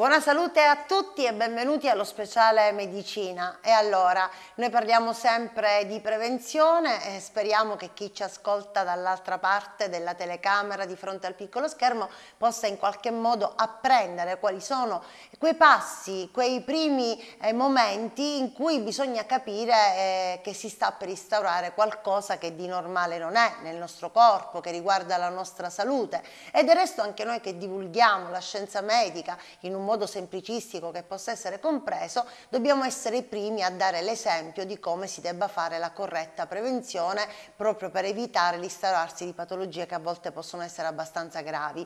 Buona salute a tutti e benvenuti allo speciale medicina. E allora, noi parliamo sempre di prevenzione e speriamo che chi ci ascolta dall'altra parte della telecamera di fronte al piccolo schermo possa in qualche modo apprendere quali sono quei passi, quei primi momenti in cui bisogna capire che si sta per instaurare qualcosa che di normale non è nel nostro corpo, che riguarda la nostra salute. E del resto anche noi che divulghiamo la scienza medica in un modo semplicistico che possa essere compreso, dobbiamo essere i primi a dare l'esempio di come si debba fare la corretta prevenzione proprio per evitare l'instaurarsi di patologie che a volte possono essere abbastanza gravi.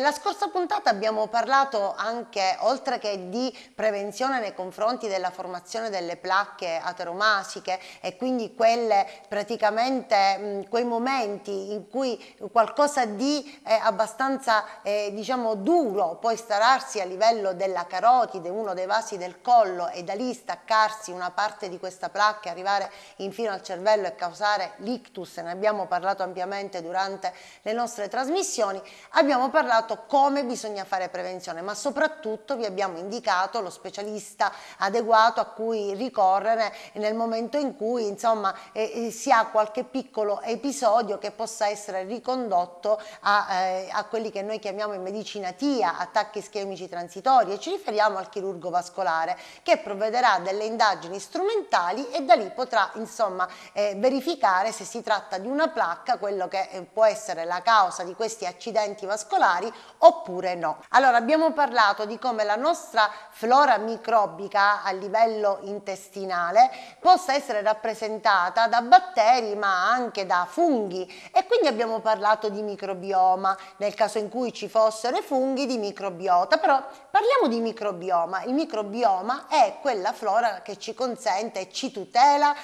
La scorsa puntata abbiamo parlato anche, oltre che di prevenzione nei confronti della formazione delle placche ateromatiche e quindi quelle praticamente quei momenti in cui qualcosa di abbastanza diciamo duro può instaurarsi a livello della carotide, uno dei vasi del collo, e da lì staccarsi una parte di questa placca e arrivare infino al cervello e causare l'ictus. Ne abbiamo parlato ampiamente durante le nostre trasmissioni. Abbiamo parlato come bisogna fare prevenzione, ma soprattutto vi abbiamo indicato lo specialista adeguato a cui ricorrere nel momento in cui, insomma, si ha qualche piccolo episodio che possa essere ricondotto a quelli che noi chiamiamo in medicina TIA, attacchi ischemici transitori, e ci riferiamo al chirurgo vascolare, che provvederà a delle indagini strumentali e da lì potrà, insomma, verificare se si tratta di una placca, quello che può essere la causa di questi accidenti vascolari, oppure no. Allora, abbiamo parlato di come la nostra flora microbica a livello intestinale possa essere rappresentata da batteri ma anche da funghi, e quindi abbiamo parlato di microbioma nel caso in cui ci fossero i funghi, di microbiota. Però parliamo di microbioma. Il microbioma è quella flora che ci consente e ci tutela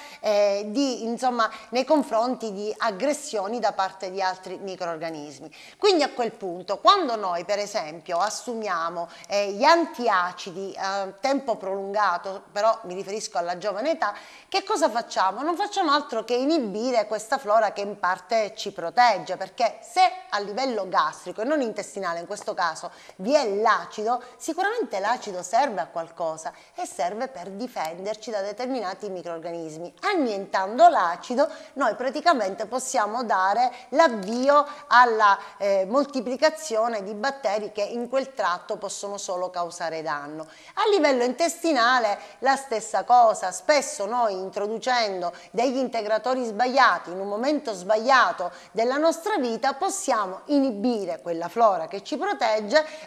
nei confronti di aggressioni da parte di altri microrganismi. Quindi a quel punto, quando noi per esempio assumiamo gli antiacidi a tempo prolungato, però mi riferisco alla giovane età, che cosa facciamo? Non facciamo altro che inibire questa flora che in parte ci protegge, perché se a livello gastrico e non intestinale in questo caso vi è l'acido, sicuramente l'acido serve a qualcosa e serve per difenderci da determinati microrganismi. Annientando l'acido noi praticamente possiamo dare l'avvio alla moltiplicazione di batteri che in quel tratto possono solo causare danno. A livello intestinale la stessa cosa. Spesso noi, introducendo degli integratori sbagliati in un momento sbagliato della nostra vita, possiamo inibire quella flora che ci protegge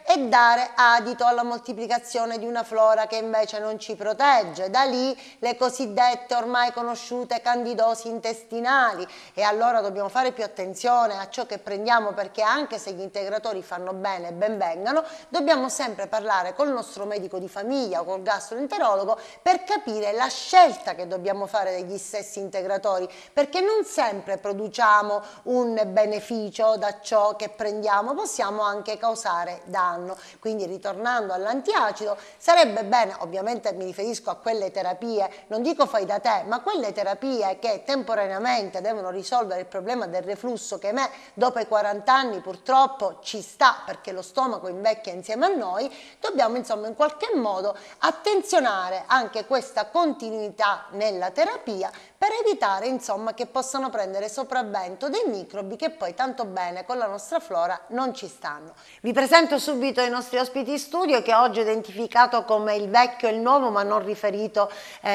e dare adito alla moltiplicazione di una flora che invece non ci protegge. Da lì le cosiddette ormai conosciute candidosi intestinali. E allora dobbiamo fare più attenzione a ciò che prendiamo, perché anche se gli integratori fanno bene e ben vengano, dobbiamo sempre parlare col nostro medico di famiglia o col gastroenterologo per capire la scelta che dobbiamo fare degli stessi integratori, perché non sempre produciamo un beneficio da ciò che prendiamo, possiamo anche causare danno. Quindi, ritornando all'antiacido, sarebbe bene, ovviamente mi riferisco a quelle terapie, non dico fai da te, ma quelle terapie che temporaneamente devono risolvere il problema del reflusso, che a me dopo i 40 anni purtroppo ci sta, perché lo stomaco invecchia insieme a noi. Dobbiamo insomma in qualche modo attenzionare anche questa continuità nella terapia per evitare insomma che possano prendere sopravvento dei microbi che poi tanto bene con la nostra flora non ci stanno. Vi presento subito i nostri ospiti in studio, che oggi ho identificato come il vecchio e il nuovo, ma non riferito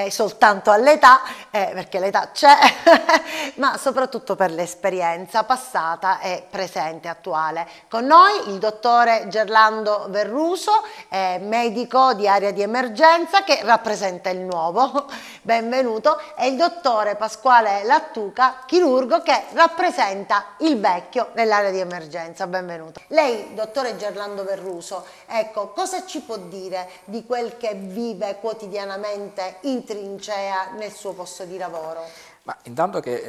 soltanto all'età, perché l'età c'è, ma soprattutto per l'esperienza passata e presente, attuale. Con noi il dottore Gerlando Verruso, medico di area di emergenza, che rappresenta il nuovo, benvenuto, e il dottore Pasquale Lattuca, chirurgo, che rappresenta il vecchio nell'area di emergenza. Benvenuto. Lei, dottore Gerlando Verruso, ecco, cosa ci può dire di quel che vive quotidianamente in trincea nel suo posto di lavoro? Ma intanto che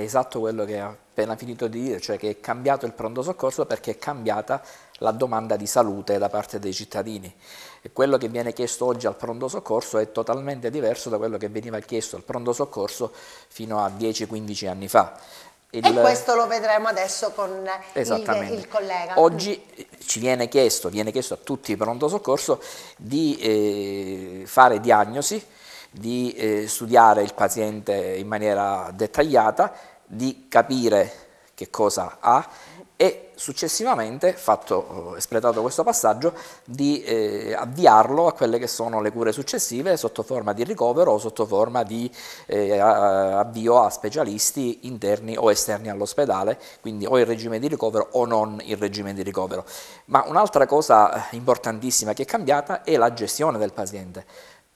è esatto quello che ha appena finito di dire, cioè che è cambiato il pronto soccorso perché è cambiata la domanda di salute da parte dei cittadini. E quello che viene chiesto oggi al pronto soccorso è totalmente diverso da quello che veniva chiesto al pronto soccorso fino a 10-15 anni fa. E questo lo vedremo adesso con il collega. Oggi ci viene chiesto a tutti i pronto soccorso di fare diagnosi, di studiare il paziente in maniera dettagliata, di capire che cosa ha e successivamente, espletato questo passaggio, di avviarlo a quelle che sono le cure successive sotto forma di ricovero o sotto forma di avvio a specialisti interni o esterni all'ospedale, quindi o in regime di ricovero o non in regime di ricovero. Ma un'altra cosa importantissima che è cambiata è la gestione del paziente,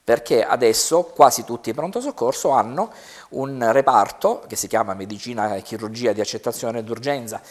perché adesso quasi tutti i pronto soccorso hanno un reparto che si chiama medicina e chirurgia di accettazione d'urgenza,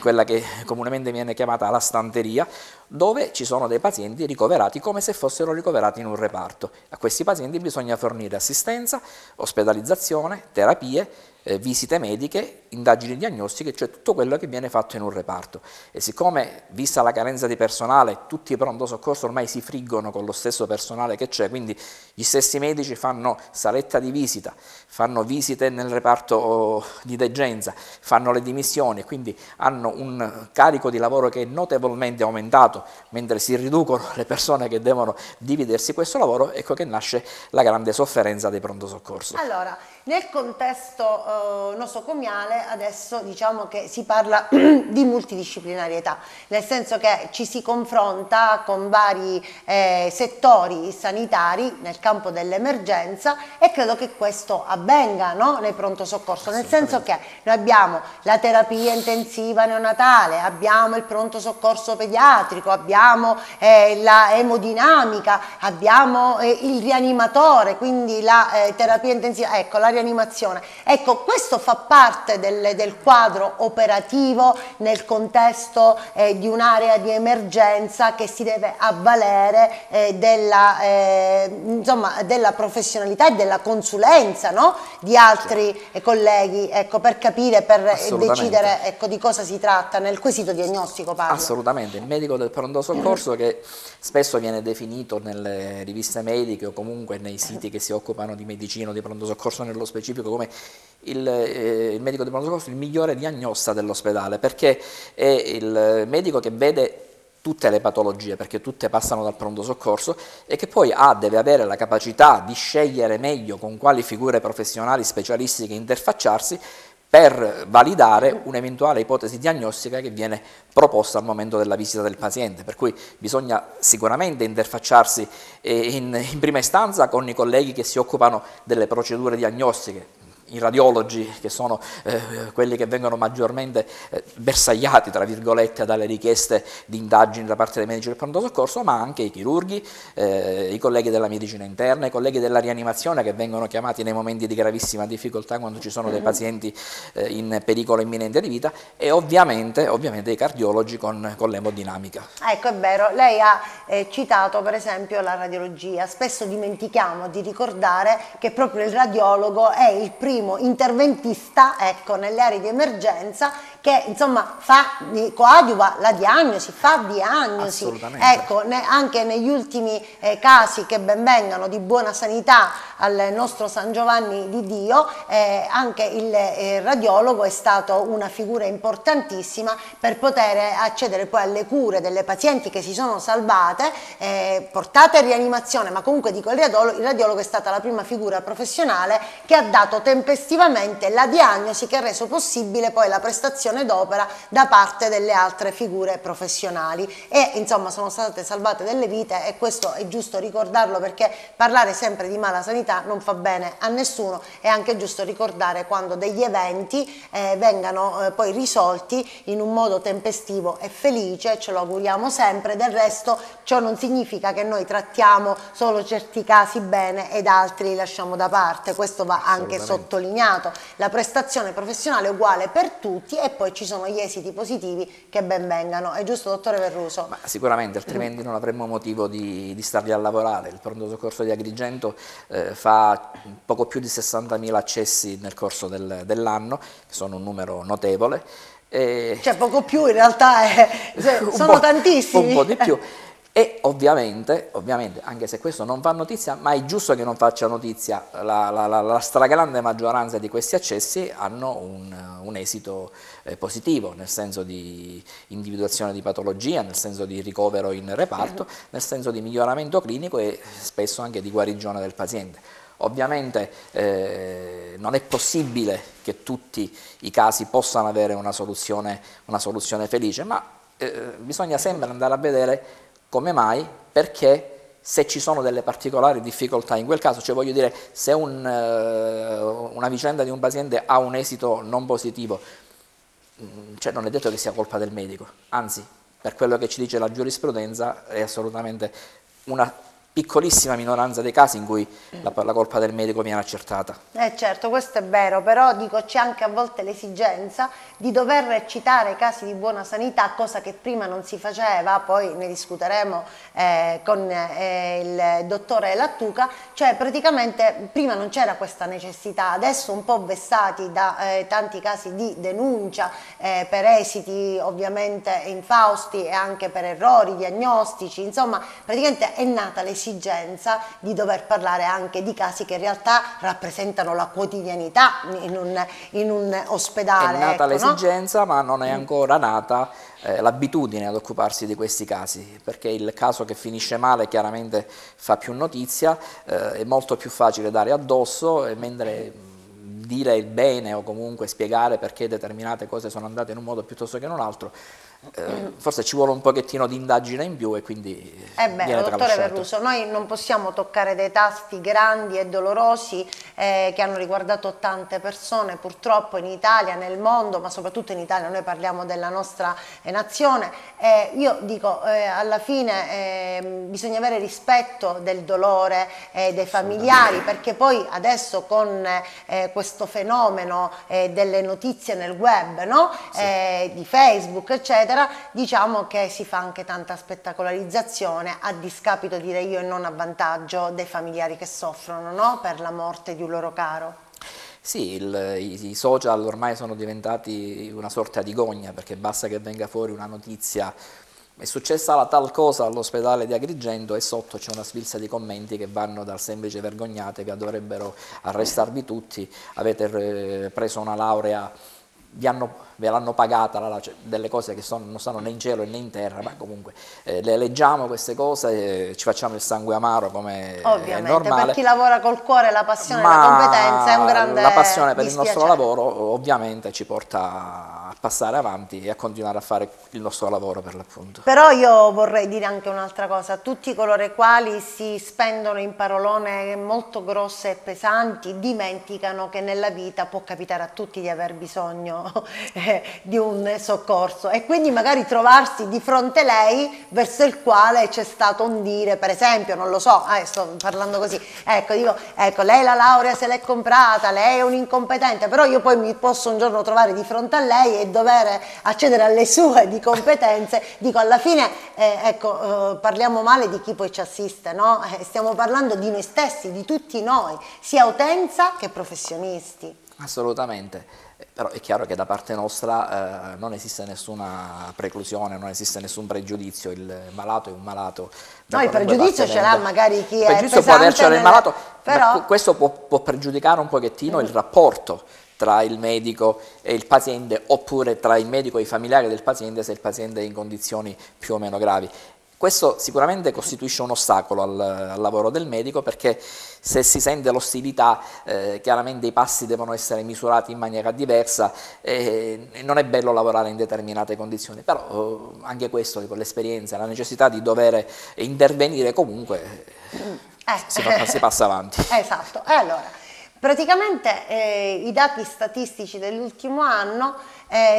quella che comunemente viene chiamata la stanteria, dove ci sono dei pazienti ricoverati come se fossero ricoverati in un reparto. A questi pazienti bisogna fornire assistenza, ospedalizzazione, terapie, visite mediche, indagini diagnostiche, cioè tutto quello che viene fatto in un reparto. E siccome, vista la carenza di personale, tutti i pronto soccorso ormai si friggono con lo stesso personale che c'è, quindi gli stessi medici fanno saletta di visita, fanno visite nel reparto di degenza, fanno le dimissioni, quindi hanno un carico di lavoro che è notevolmente aumentato, mentre si riducono le persone che devono dividersi questo lavoro. Ecco che nasce la grande sofferenza dei pronto soccorso. Allora, nel contesto nosocomiale adesso diciamo che si parla di multidisciplinarietà, nel senso che ci si confronta con vari settori sanitari nel campo dell'emergenza, e credo che questo avvenga, no? Nel pronto soccorso, nel senso che noi abbiamo la terapia intensiva neonatale, abbiamo il pronto soccorso pediatrico, abbiamo la emodinamica, abbiamo il rianimatore, quindi la terapia intensiva, ecco la rianimazione, ecco. Questo fa parte del quadro operativo nel contesto di un'area di emergenza che si deve avvalere della professionalità e della consulenza, no? Di altri colleghi, ecco, per capire, per decidere, ecco, di cosa si tratta nel quesito diagnostico parlo. Assolutamente, il medico del pronto soccorso che spesso viene definito nelle riviste mediche o comunque nei siti che si occupano di medicina o di pronto soccorso nello specifico come il medico di pronto soccorso, il migliore diagnosta dell'ospedale, perché è il medico che vede tutte le patologie, perché tutte passano dal pronto soccorso, e che poi deve avere la capacità di scegliere meglio con quali figure professionali specialistiche interfacciarsi per validare un'eventuale ipotesi diagnostica che viene proposta al momento della visita del paziente, per cui bisogna sicuramente interfacciarsi in prima istanza con i colleghi che si occupano delle procedure diagnostiche, i radiologi, che sono quelli che vengono maggiormente bersagliati, tra virgolette, dalle richieste di indagini da parte dei medici del pronto soccorso, ma anche i chirurghi, i colleghi della medicina interna, i colleghi della rianimazione, che vengono chiamati nei momenti di gravissima difficoltà quando ci sono dei pazienti in pericolo imminente di vita, e ovviamente i cardiologi con l'emodinamica. Ecco, è vero, lei ha citato per esempio la radiologia. Spesso dimentichiamo di ricordare che proprio il radiologo è il primo interventista, ecco, nelle aree di emergenza, che insomma coadiuva la diagnosi, fa diagnosi, ecco, anche negli ultimi casi che benvengano di buona sanità al nostro San Giovanni di Dio, anche il radiologo è stato una figura importantissima per poter accedere poi alle cure delle pazienti che si sono salvate, portate in rianimazione, ma comunque dico il radiologo è stata la prima figura professionale che ha dato tempestivamente la diagnosi che ha reso possibile poi la prestazione d'opera da parte delle altre figure professionali, e insomma sono state salvate delle vite, e questo è giusto ricordarlo, perché parlare sempre di mala sanità non fa bene a nessuno. È anche giusto ricordare quando degli eventi vengano poi risolti in un modo tempestivo e felice, ce lo auguriamo sempre. Del resto ciò non significa che noi trattiamo solo certi casi bene ed altri li lasciamo da parte, questo va anche sotto sottolineato. La prestazione professionale è uguale per tutti, e poi ci sono gli esiti positivi che ben vengano, è giusto, dottore Verruso? Ma sicuramente, altrimenti non avremmo motivo di starvi a lavorare. Il pronto soccorso di Agrigento fa poco più di 60.000 accessi nel corso dell'anno, che sono un numero notevole. Cioè poco più in realtà, sono tantissimi. Un po' di più. E ovviamente, anche se questo non fa notizia, ma è giusto che non faccia notizia, la stragrande maggioranza di questi accessi hanno un esito positivo, nel senso di individuazione di patologia, nel senso di ricovero in reparto, nel senso di miglioramento clinico e spesso anche di guarigione del paziente. Ovviamente non è possibile che tutti i casi possano avere una soluzione felice, ma bisogna sempre andare a vedere come mai, perché, se ci sono delle particolari difficoltà in quel caso, cioè voglio dire, se una vicenda di un paziente ha un esito non positivo, cioè non è detto che sia colpa del medico, anzi, per quello che ci dice la giurisprudenza è assolutamente una piccolissima minoranza dei casi in cui la colpa del medico viene accertata. Certo, questo è vero, però dico, c'è anche a volte l'esigenza di dover citare casi di buona sanità, cosa che prima non si faceva, poi ne discuteremo con il dottore Lattuca, cioè praticamente prima non c'era questa necessità, adesso un po' vessati da tanti casi di denuncia per esiti ovviamente infausti e anche per errori diagnostici, insomma praticamente è nata l'esigenza di dover parlare anche di casi che in realtà rappresentano la quotidianità in un ospedale. È nata, ecco, l'esigenza, no? Ma non è ancora nata l'abitudine ad occuparsi di questi casi, perché il caso che finisce male chiaramente fa più notizia, è molto più facile dare addosso, mentre dire il bene o comunque spiegare perché determinate cose sono andate in un modo piuttosto che in un altro, forse ci vuole un pochettino di indagine in più e quindi viene tralasciato. Dottore Verruso, noi non possiamo toccare dei tasti grandi e dolorosi che hanno riguardato tante persone purtroppo in Italia, nel mondo, ma soprattutto in Italia, noi parliamo della nostra nazione. Io dico, alla fine bisogna avere rispetto del dolore dei familiari, perché poi adesso con questo fenomeno delle notizie nel web, no? Sì. Di Facebook, eccetera, diciamo che si fa anche tanta spettacolarizzazione a discapito, direi io, e non a vantaggio dei familiari che soffrono, no? Per la morte di un loro caro. Sì, i social ormai sono diventati una sorta di gogna, perché basta che venga fuori una notizia: è successa la tal cosa all'ospedale di Agrigento, e sotto c'è una sfilza di commenti che vanno dal semplice vergognatevi, dovrebbero arrestarvi tutti, avete preso una laurea, ve l'hanno pagata, cioè delle cose che non stanno né in cielo né in terra, ma comunque le leggiamo queste cose, ci facciamo il sangue amaro, come è normale. Per chi lavora col cuore, la passione, ma la competenza è un grande dispiacere. La passione per il nostro lavoro ovviamente ci porta a passare avanti e a continuare a fare il nostro lavoro, per l'appunto. Però io vorrei dire anche un'altra cosa: tutti coloro i quali si spendono in parolone molto grosse e pesanti dimenticano che nella vita può capitare a tutti di aver bisogno di un soccorso, e quindi magari trovarsi di fronte a lei verso il quale c'è stato un dire, per esempio, non lo so, sto parlando così, ecco, dico, ecco, lei la laurea se l'è comprata, lei è un incompetente, però io poi mi posso un giorno trovare di fronte a lei e dover accedere alle sue di competenze, dico, alla fine ecco, parliamo male di chi poi ci assiste, no? Stiamo parlando di noi stessi, di tutti noi, sia utenza che professionisti. Assolutamente. Però è chiaro che da parte nostra non esiste nessuna preclusione, non esiste nessun pregiudizio, il malato è un malato. No, il pregiudizio ce l'ha magari chi è pesante. Il pregiudizio può avercelo il malato, però ma questo può pregiudicare un pochettino il rapporto tra il medico e il paziente, oppure tra il medico e i familiari del paziente, se il paziente è in condizioni più o meno gravi. Questo sicuramente costituisce un ostacolo al lavoro del medico, perché se si sente l'ostilità chiaramente i passi devono essere misurati in maniera diversa e non è bello lavorare in determinate condizioni, però anche questo, con l'esperienza, la necessità di dover intervenire comunque si passa avanti. Esatto, e allora praticamente i dati statistici dell'ultimo anno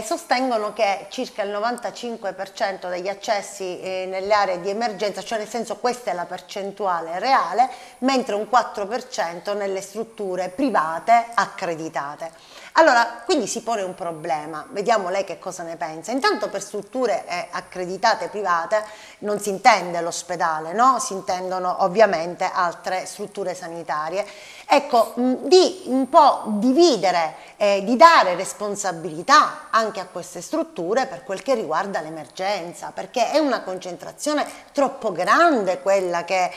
sostengono che circa il 95% degli accessi nelle aree di emergenza, cioè nel senso questa è la percentuale reale, mentre un 4% nelle strutture private accreditate. Allora, quindi si pone un problema, vediamo lei che cosa ne pensa. Intanto per strutture accreditate private non si intende l'ospedale, no? Si intendono ovviamente altre strutture sanitarie. Ecco, di un po' dividere, di dare responsabilità anche a queste strutture per quel che riguarda l'emergenza, perché è una concentrazione troppo grande quella che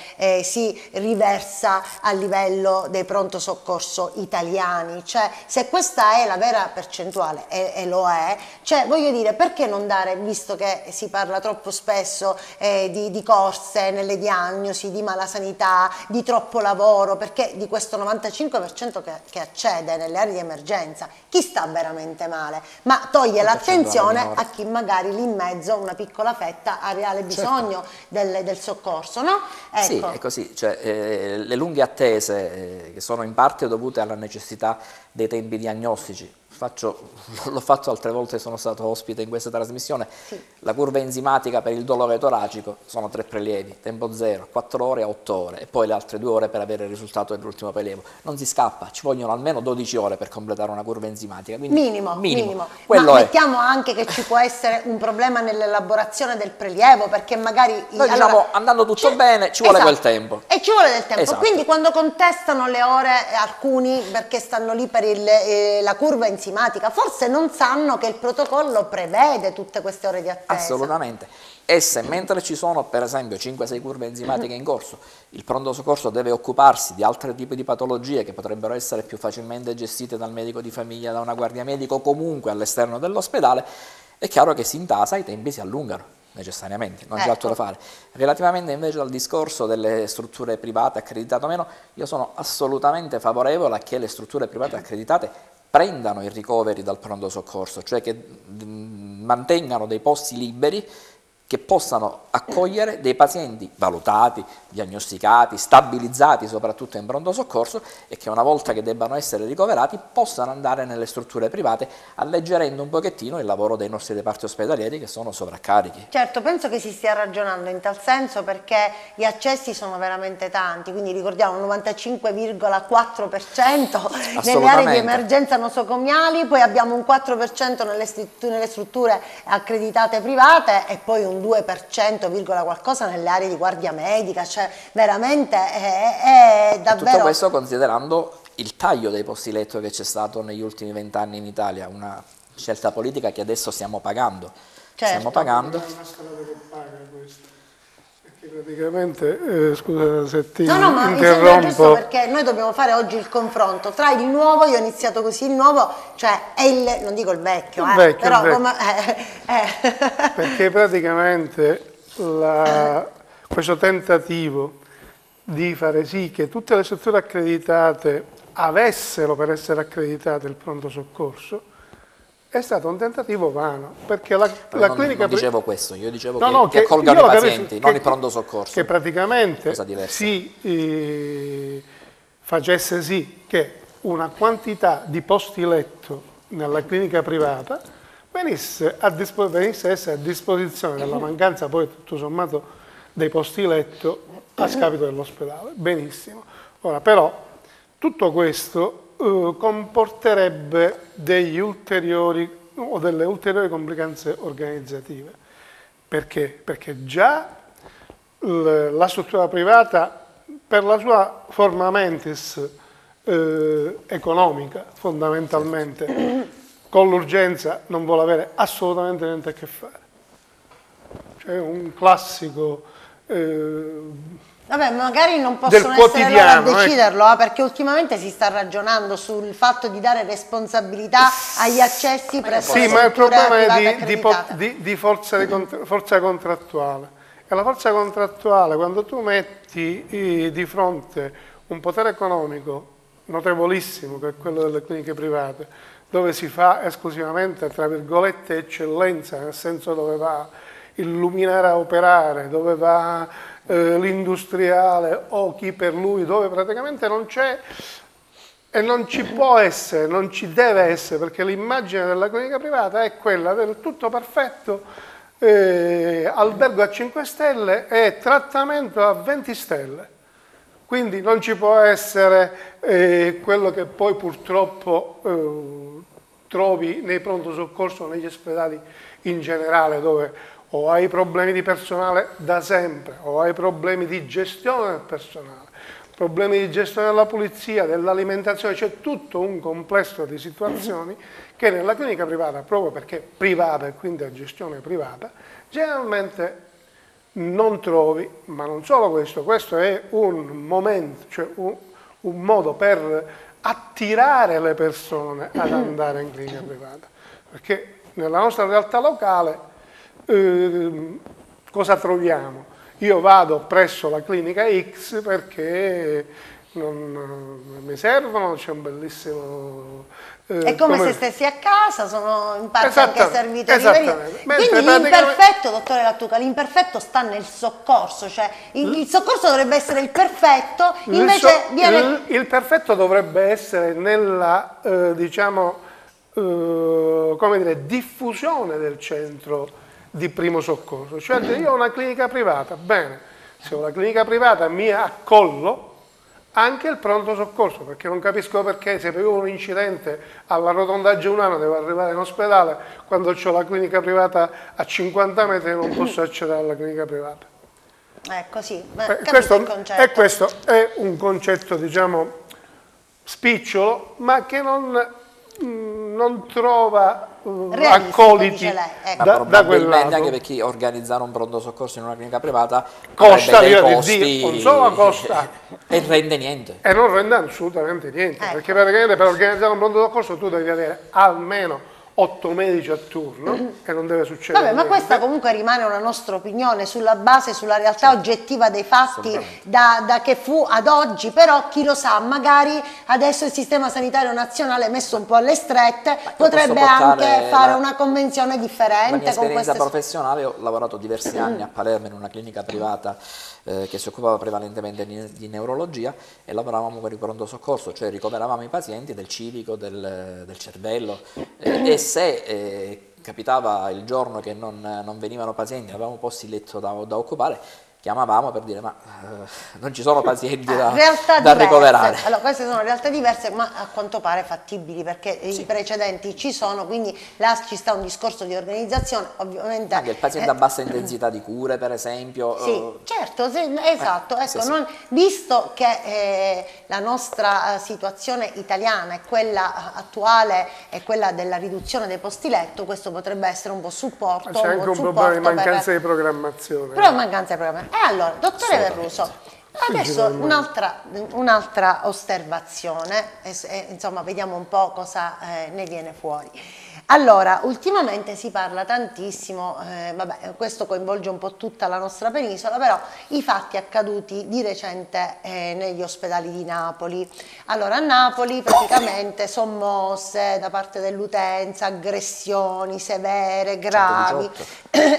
si riversa a livello dei pronto soccorso italiani. Cioè, se questa è la vera percentuale, e lo è, cioè, voglio dire, perché non dare, visto che si parla troppo spesso di corse nelle diagnosi, di malasanità, di troppo lavoro, perché di questo 95% che accede nelle aree di emergenza, chi sta veramente male, ma toglie l'attenzione a chi magari lì in mezzo, una piccola fetta, ha reale bisogno, certo, del soccorso, no? Ecco. Sì, è così, cioè, le lunghe attese che sono in parte dovute alla necessità dei tempi diagnostici. L'ho fatto altre volte, sono stato ospite in questa trasmissione, sì. La curva enzimatica per il dolore toracico sono 3 prelievi, tempo 0, 4 ore a 8 ore e poi le altre 2 ore per avere il risultato dell'ultimo prelievo. Non si scappa, ci vogliono almeno 12 ore per completare una curva enzimatica. Quindi minimo. Ma mettiamo anche che ci può essere un problema nell'elaborazione del prelievo, perché magari... Noi allora, diciamo, andando tutto bene, ci vuole, esatto, quel tempo. E ci vuole del tempo, esatto. Quindi quando contestano le ore alcuni perché stanno lì per la curva enzimatica, forse non sanno che il protocollo prevede tutte queste ore di attesa. Assolutamente. E se mentre ci sono per esempio 5-6 curve enzimatiche in corso, il pronto soccorso deve occuparsi di altri tipi di patologie che potrebbero essere più facilmente gestite dal medico di famiglia, da una guardia medica o comunque all'esterno dell'ospedale, è chiaro che si intasa, i tempi si allungano necessariamente, non c'è altro da fare. Relativamente invece al discorso delle strutture private accreditate o meno, io sono assolutamente favorevole a che le strutture private accreditate prendano i ricoveri dal pronto soccorso, cioè che mantengano dei posti liberi che possano accogliere dei pazienti valutati, diagnosticati, stabilizzati soprattutto in pronto soccorso, e che una volta che debbano essere ricoverati possano andare nelle strutture private, alleggerendo un pochettino il lavoro dei nostri reparti ospedalieri che sono sovraccarichi. Certo, penso che si stia ragionando in tal senso, perché gli accessi sono veramente tanti, quindi ricordiamo il 95,4% nelle aree di emergenza nosocomiali, poi abbiamo un 4% nelle strutture accreditate private e poi un 2% qualcosa nelle aree di guardia medica, cioè veramente è davvero... Tutto questo considerando il taglio dei posti letto che c'è stato negli ultimi 20 anni in Italia, una scelta politica che adesso stiamo pagando. Certo. Stiamo pagando. È una strada che paga questo. Praticamente, scusa se ti interrompo. No, no, ma mi sembra giusto, perché noi dobbiamo fare oggi il confronto tra il nuovo, io ho iniziato così, il nuovo, cioè, e il, non dico il vecchio, però il vecchio. Perché praticamente questo tentativo di fare sì che tutte le strutture accreditate avessero per essere accreditate il pronto soccorso, è stato un tentativo vano, perché la clinica... Non dicevo questo, io dicevo che accolgano i pazienti, non il pronto soccorso. Che praticamente si facesse sì che una quantità di posti letto nella clinica privata venisse a essere a disposizione della mancanza poi tutto sommato dei posti letto a scapito dell'ospedale. Benissimo. Ora però tutto questo comporterebbe degli ulteriori o delle ulteriori complicanze organizzative. Perché? Perché già la struttura privata, per la sua forma mentis economica, fondamentalmente, con l'urgenza non vuole avere assolutamente niente a che fare. Cioè un classico... Vabbè, magari non possono essere loro a deciderlo, perché ultimamente si sta ragionando sul fatto di dare responsabilità agli accessi presso le strutture private accreditate. Di forza contrattuale. E la forza contrattuale, quando tu metti di fronte un potere economico notevolissimo, che è quello delle cliniche private, dove si fa esclusivamente, tra virgolette, eccellenza, nel senso dove va illuminare a operare, dove va... l'industriale o chi per lui, dove praticamente non c'è e non ci può essere, non ci deve essere, perché l'immagine della clinica privata è quella del tutto perfetto, albergo a 5 stelle e trattamento a 20 stelle. Quindi non ci può essere quello che poi purtroppo trovi nei pronto soccorso, negli ospedali in generale, dove o hai problemi di personale da sempre, o hai problemi di gestione del personale, problemi di gestione della pulizia, dell'alimentazione, c'è tutto un complesso di situazioni che nella clinica privata, proprio perché è privata e quindi a gestione privata, generalmente non trovi. Ma non solo questo è un momento, cioè un modo per attirare le persone ad andare in clinica privata, perché nella nostra realtà locale cosa troviamo? Io vado presso la clinica X perché non mi servono, c'è un bellissimo... è come se stessi a casa, sono in parte anche servito. Quindi l'imperfetto, dottore Lattuca, l'imperfetto sta nel soccorso, cioè il soccorso dovrebbe essere il perfetto, invece viene... Il perfetto dovrebbe essere nella, come dire, diffusione del centro di primo soccorso. Cioè io ho una clinica privata, bene, se ho una clinica privata mi accollo anche il pronto soccorso, perché non capisco perché se per un incidente alla rotonda Giunano devo arrivare in ospedale quando ho la clinica privata a 50 metri non posso accedere alla clinica privata. Sì, questo è un concetto, diciamo, spicciolo, ma che non trova accoliti da quel lato. Anche perché organizzare un pronto soccorso in una clinica privata costa, non solo costa e rende niente. E non rende assolutamente niente, perché praticamente per organizzare un pronto soccorso tu devi avere almeno 8 medici a turno, che non deve succedere. Vabbè, ma questa comunque rimane una nostra opinione sulla base, sulla realtà oggettiva dei fatti, da che fu ad oggi. Però chi lo sa, magari adesso il sistema sanitario nazionale è messo un po' alle strette, potrebbe anche fare una convenzione differente. La mia esperienza professionale, ho lavorato diversi anni a Palermo in una clinica privata che si occupava prevalentemente di neurologia, e lavoravamo con il pronto soccorso, cioè ricoveravamo i pazienti del civico, del cervello, e se capitava il giorno che non venivano pazienti, avevamo posti letto da occupare, chiamavamo per dire ma non ci sono pazienti da ricoverare. Allora, queste sono realtà diverse, ma a quanto pare fattibili, perché i precedenti ci sono, quindi là ci sta un discorso di organizzazione, ovviamente. Anche il paziente a bassa intensità di cure, per esempio. Sì, certo, sì, esatto. Ecco, sì. Visto che la nostra situazione italiana è quella attuale, è quella della riduzione dei posti letto, questo potrebbe essere un po' supporto. C'è anche un problema di mancanza di programmazione. Però mancanza di programmazione. Allora, dottore Verruso, adesso un'altra osservazione, insomma, vediamo un po' cosa ne viene fuori. Allora, ultimamente si parla tantissimo, vabbè, questo coinvolge un po' tutta la nostra penisola, però i fatti accaduti di recente negli ospedali di Napoli. Allora, a Napoli praticamente sommosse da parte dell'utenza, aggressioni severe, gravi,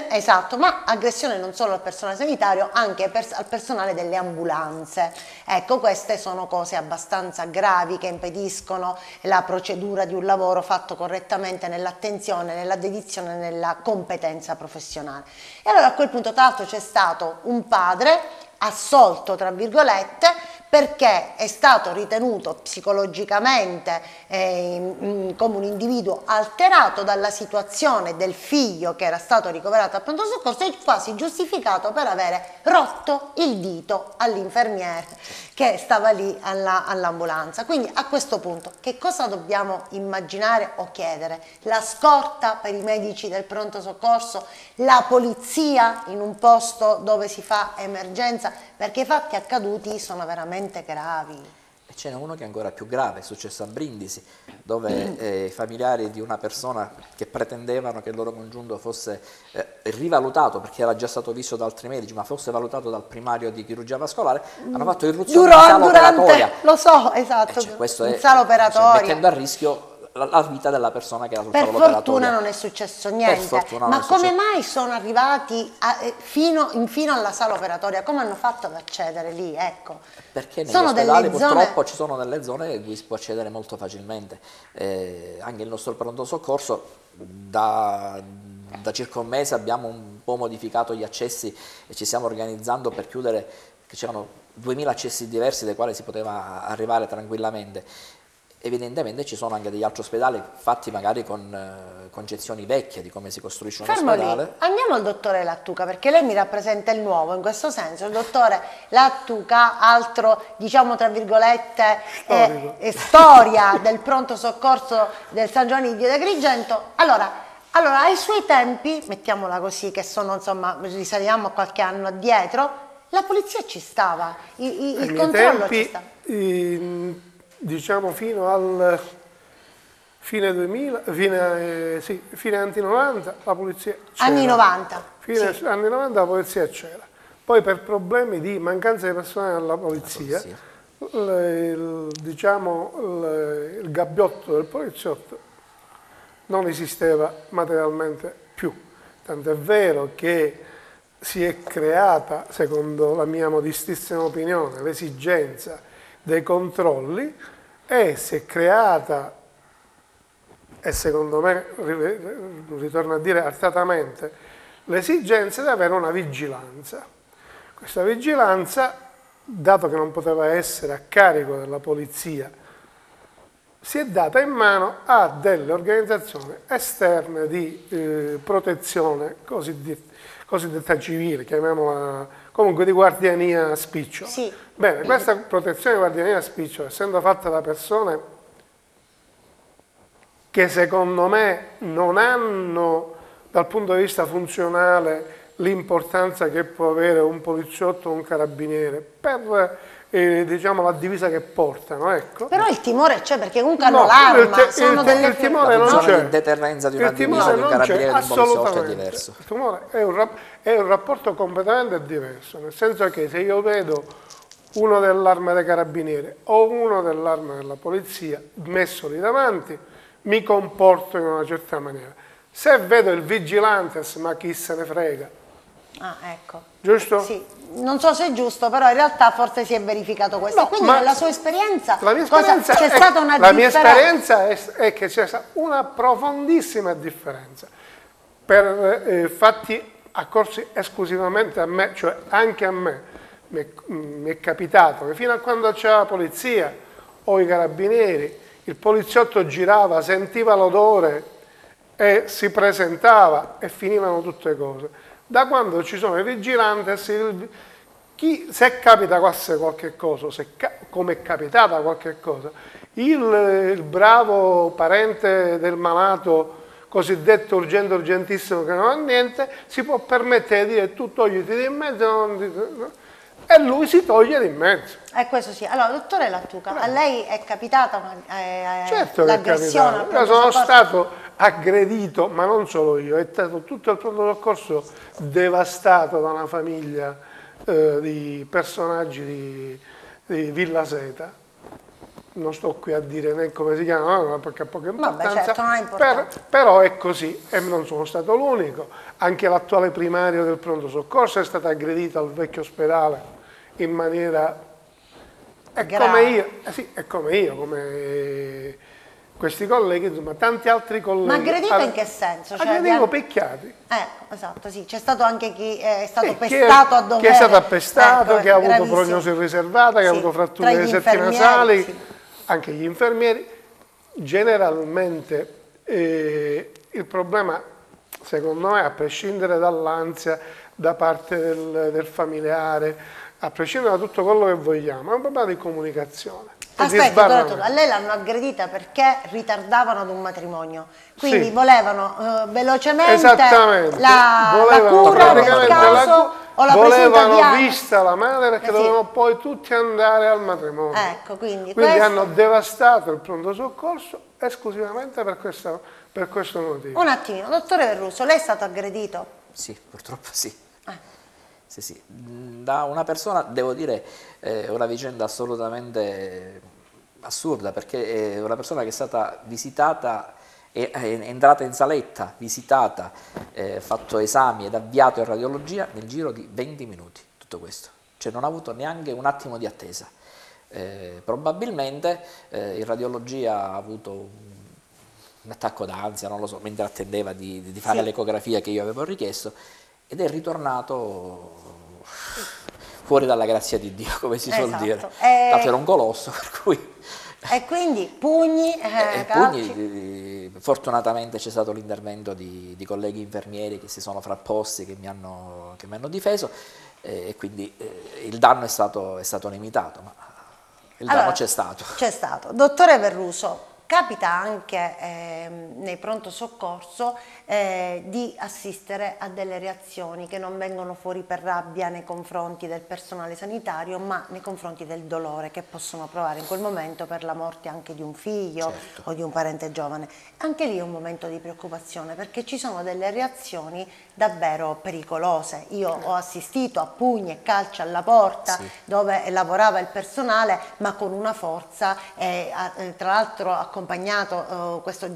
esatto, ma aggressione non solo al personale sanitario, anche al personale delle ambulanze. Ecco, queste sono cose abbastanza gravi che impediscono la procedura di un lavoro fatto correttamente nell'attenzione, nella dedizione, nella competenza professionale. E allora a quel punto, tra l'altro, c'è stato un padre assolto, tra virgolette, perché è stato ritenuto psicologicamente come un individuo alterato dalla situazione del figlio che era stato ricoverato al pronto soccorso, e quasi giustificato per avere rotto il dito all'infermiere che stava lì all'ambulanza. Quindi a questo punto che cosa dobbiamo immaginare o chiedere? La scorta per i medici del pronto soccorso? La polizia in un posto dove si fa emergenza? Perché i fatti accaduti sono veramente gravi. E ce n'è uno che è ancora più grave, è successo a Brindisi, dove i familiari di una persona che pretendevano che il loro congiunto fosse rivalutato, perché era già stato visto da altri medici, ma fosse valutato dal primario di chirurgia vascolare, hanno fatto irruzione in sala operatoria. Lo so, esatto, questo in sala operatoria. Mettendo a rischio la vita della persona che era sul tavolo operatorio. Per fortuna non è successo niente, ma come mai sono arrivati fino alla sala operatoria? Come hanno fatto ad accedere lì? Ecco. Perché negli ospedali purtroppo ci sono delle zone in cui si può accedere molto facilmente. Anche il nostro pronto soccorso da circa un mese abbiamo un po' modificato gli accessi e ci stiamo organizzando per chiudere, che c'erano 2000 accessi diversi dai quali si poteva arrivare tranquillamente. evidentemente ci sono anche degli altri ospedali fatti magari con concezioni vecchie di come si costruisce un ospedale. Lì. Andiamo al dottore Lattuca, perché lei mi rappresenta il nuovo in questo senso. Il dottore Lattuca, altro, diciamo tra virgolette, storia del pronto soccorso del San Giovanni di Dio di Agrigento. Allora, ai suoi tempi, mettiamola così, che sono, insomma, risaliamo a qualche anno addietro, la polizia ci stava, il controllo ci stava. Diciamo fino al fine 2000, fine anni 90 la polizia c'era. Anni 90. Fine sì. Anni 90 la polizia c'era. Poi per problemi di mancanza di personale alla polizia, il gabbiotto del poliziotto non esisteva materialmente più. Tant'è vero che si è creata, secondo la mia modestissima opinione, l'esigenza dei controlli e si è creata, e secondo me, ritorno a dire artatamente, l'esigenza di avere una vigilanza. Questa vigilanza, dato che non poteva essere a carico della polizia, si è data in mano a delle organizzazioni esterne di protezione cosiddetta civile, chiamiamola comunque di guardiania a spiccio. Sì. Bene, questa protezione di guardiania a spiccio, essendo fatta da persone che secondo me non hanno dal punto di vista funzionale l'importanza che può avere un poliziotto o un carabiniere per diciamo la divisa che portano, ecco. Però il timore c'è, perché comunque hanno l'arma, il timore non c'è. La deterrenza di una divisa di un carabiniere e di un poliziotto è diverso. Il timore è un rapporto completamente diverso, nel senso che se io vedo uno dell'arma dei carabinieri o uno dell'arma della polizia messo lì davanti, mi comporto in una certa maniera. Se vedo il vigilante, ma chi se ne frega. Ah, ecco. Giusto? Sì, non so se è giusto, però in realtà forse si è verificato questo. No, quindi nella sua esperienza, c'è stata una differenza? La mia esperienza è che c'è stata una profondissima differenza per fatti accorsi esclusivamente a me, cioè anche a me. Mi è capitato che fino a quando c'era la polizia o i carabinieri, il poliziotto girava, sentiva l'odore e si presentava e finivano tutte le cose. Da quando ci sono i vigilantes, se capita qualche cosa, come è capitata qualche cosa, il bravo parente del malato cosiddetto urgente, urgentissimo, che non ha niente, si può permettere di dire tu togliti di mezzo, e lui si toglie di mezzo. Questo sì. Allora, dottore Lattuca, a lei è capitata l'aggressione? Certo che è capitata. Io sono stato aggredito, ma non solo io, è stato tutto il pronto soccorso devastato da una famiglia di personaggi di Villa Seta. Non sto qui a dire né come si chiamano, perché ha poca importanza. Vabbè, certo, non è importante. Però è così, e non sono stato l'unico. Anche l'attuale primario del pronto soccorso è stato aggredito al vecchio ospedale in maniera... È come io, come questi colleghi, insomma, tanti altri colleghi. Ma aggredito in che senso? Cioè, abbiamo picchiati. Esatto, sì. C'è stato anche chi è stato pestato a dovere. Chi è stato appestato, che ha avuto prognosi riservata, che ha avuto fratture delle settinasali. Sì. Anche gli infermieri. Generalmente il problema, secondo me, a prescindere dall'ansia da parte del familiare, a prescindere da tutto quello che vogliamo, è un problema di comunicazione. Aspetta, a lei l'hanno aggredita perché ritardavano ad un matrimonio, quindi volevano velocemente la cura del caso, volevano vista la madre, perché dovevano poi tutti andare al matrimonio. Ecco, quindi hanno devastato il pronto soccorso esclusivamente per questo motivo. Un attimino, dottore Verruso, lei è stato aggredito? Sì, purtroppo sì. Sì, sì. Da una persona, devo dire, è una vicenda assolutamente assurda, perché è una persona che è stata visitata, è entrata in saletta, visitata, fatto esami ed avviato in radiologia nel giro di 20 minuti, tutto questo. Cioè non ha avuto neanche un attimo di attesa. Probabilmente in radiologia ha avuto un attacco d'ansia, non lo so, mentre attendeva di fare l'ecografia che io avevo richiesto, ed è ritornato fuori dalla grazia di Dio, come si suol dire. Tanto era un colosso, per cui E quindi pugni, pugni. Fortunatamente c'è stato l'intervento di colleghi infermieri che si sono frapposti, che mi hanno difeso, e quindi il danno è stato limitato, ma il danno c'è stato. C'è stato. Dottore Verruso, capita anche nei pronto soccorso di assistere a delle reazioni che non vengono fuori per rabbia nei confronti del personale sanitario, ma nei confronti del dolore che possono provare in quel momento per la morte anche di un figlio, certo, o di un parente giovane. Anche lì è un momento di preoccupazione, perché ci sono delle reazioni davvero pericolose. Io ho assistito a pugni e calci alla porta, sì, dove lavorava il personale, ma con una forza, tra l'altro accompagnato questi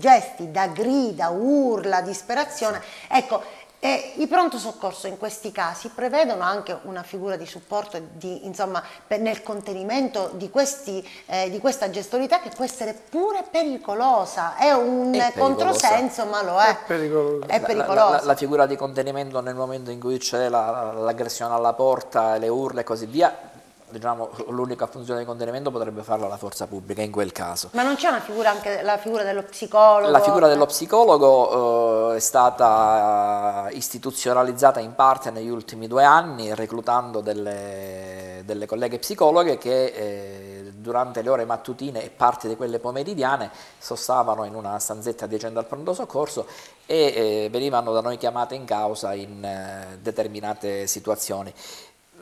gesti da grida, urla, disperazione. Ecco, i pronto soccorso in questi casi prevedono anche una figura di supporto, insomma, nel contenimento di questa gestualità, che può essere pure pericolosa. È un controsenso, ma lo è. È pericolosa. La figura di contenimento nel momento in cui c'è l'aggressione alla porta, le urla e così via, diciamo, l'unica funzione di contenimento potrebbe farla la forza pubblica in quel caso. Ma non c'è una figura, anche la figura dello psicologo? La figura dello psicologo è stata istituzionalizzata in parte negli ultimi 2 anni, reclutando delle colleghe psicologhe che durante le ore mattutine e parte di quelle pomeridiane sostavano in una stanzetta adiacente al pronto soccorso e venivano da noi chiamate in causa in determinate situazioni.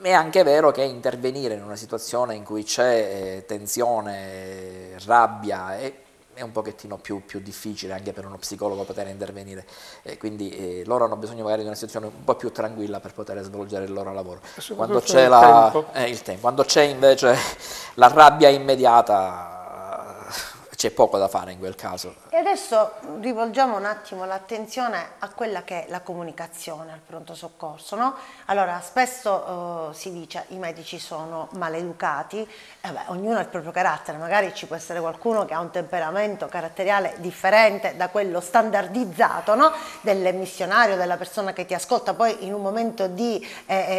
È anche vero che intervenire in una situazione in cui c'è tensione, rabbia, è un pochettino più difficile anche per uno psicologo poter intervenire, quindi loro hanno bisogno magari di una situazione un po' più tranquilla per poter svolgere il loro lavoro. Quando c'è il tempo, quando c'è invece la rabbia immediata, c'è poco da fare in quel caso. E adesso rivolgiamo un attimo l'attenzione a quella che è la comunicazione al pronto soccorso, no? Allora, spesso si dice i medici sono maleducati, ognuno ha il proprio carattere, magari ci può essere qualcuno che ha un temperamento caratteriale differente da quello standardizzato, no? Del missionario, della persona che ti ascolta. Poi in un momento di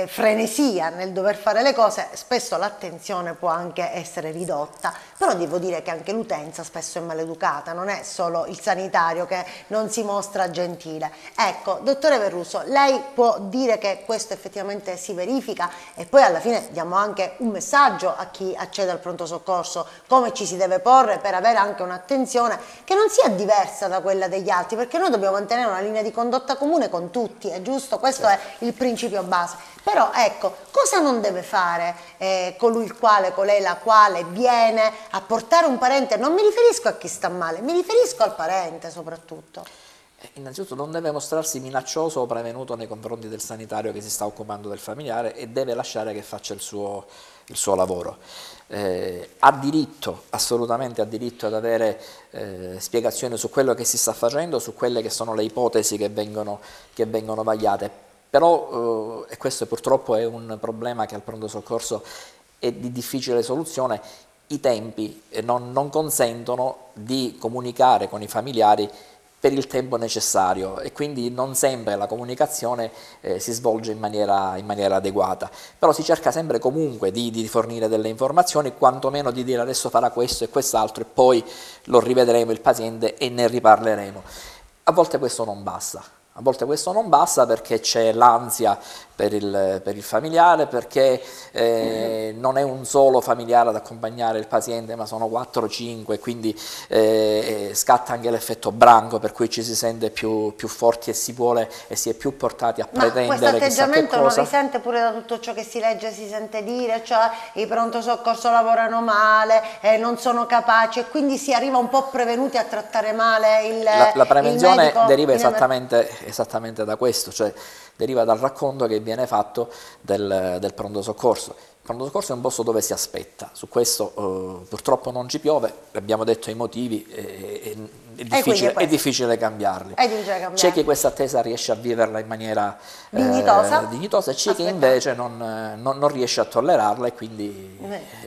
frenesia nel dover fare le cose, spesso l'attenzione può anche essere ridotta, però devo dire che anche l'utenza spesso è maleducata, non è solo il sanitario che non si mostra gentile. Ecco, dottore Verruso, lei può dire che questo effettivamente si verifica? E poi alla fine diamo anche un messaggio a chi accede al pronto soccorso, come ci si deve porre per avere anche un'attenzione che non sia diversa da quella degli altri, perché noi dobbiamo mantenere una linea di condotta comune con tutti, è giusto? Questo è il principio base. Però ecco, cosa non deve fare colui il quale, colei la quale viene a portare un parente? Non mi riferisco a chi sta male, mi riferisco al parente soprattutto. Innanzitutto non deve mostrarsi minaccioso o prevenuto nei confronti del sanitario che si sta occupando del familiare, e deve lasciare che faccia il suo lavoro. Ha diritto, assolutamente ha diritto ad avere spiegazioni su quello che si sta facendo, su quelle che sono le ipotesi che vengono vagliate. Però, e questo purtroppo è un problema che al pronto soccorso è di difficile soluzione, i tempi non consentono di comunicare con i familiari per il tempo necessario, e quindi non sempre la comunicazione si svolge in maniera adeguata. Però si cerca sempre comunque di fornire delle informazioni, quantomeno di dire adesso farà questo e quest'altro e poi lo rivedremo il paziente e ne riparleremo. A volte questo non basta. A volte questo non basta, perché c'è l'ansia per il familiare, perché non è un solo familiare ad accompagnare il paziente, ma sono 4 o 5, quindi scatta anche l'effetto branco, per cui ci si sente più forti e si è più portati a pretendere. Ma questo atteggiamento non risente pure da tutto ciò che si legge, si sente dire, cioè i pronto soccorso lavorano male, non sono capaci, e quindi si arriva un po' prevenuti a trattare male il medico? La prevenzione deriva esattamente da questo, cioè deriva dal racconto che viene fatto del pronto soccorso. Il pronto soccorso è un posto dove si aspetta, su questo purtroppo non ci piove, abbiamo detto i motivi, è difficile cambiarli. C'è chi questa attesa riesce a viverla in maniera dignitosa, e c'è chi invece non riesce a tollerarla, e quindi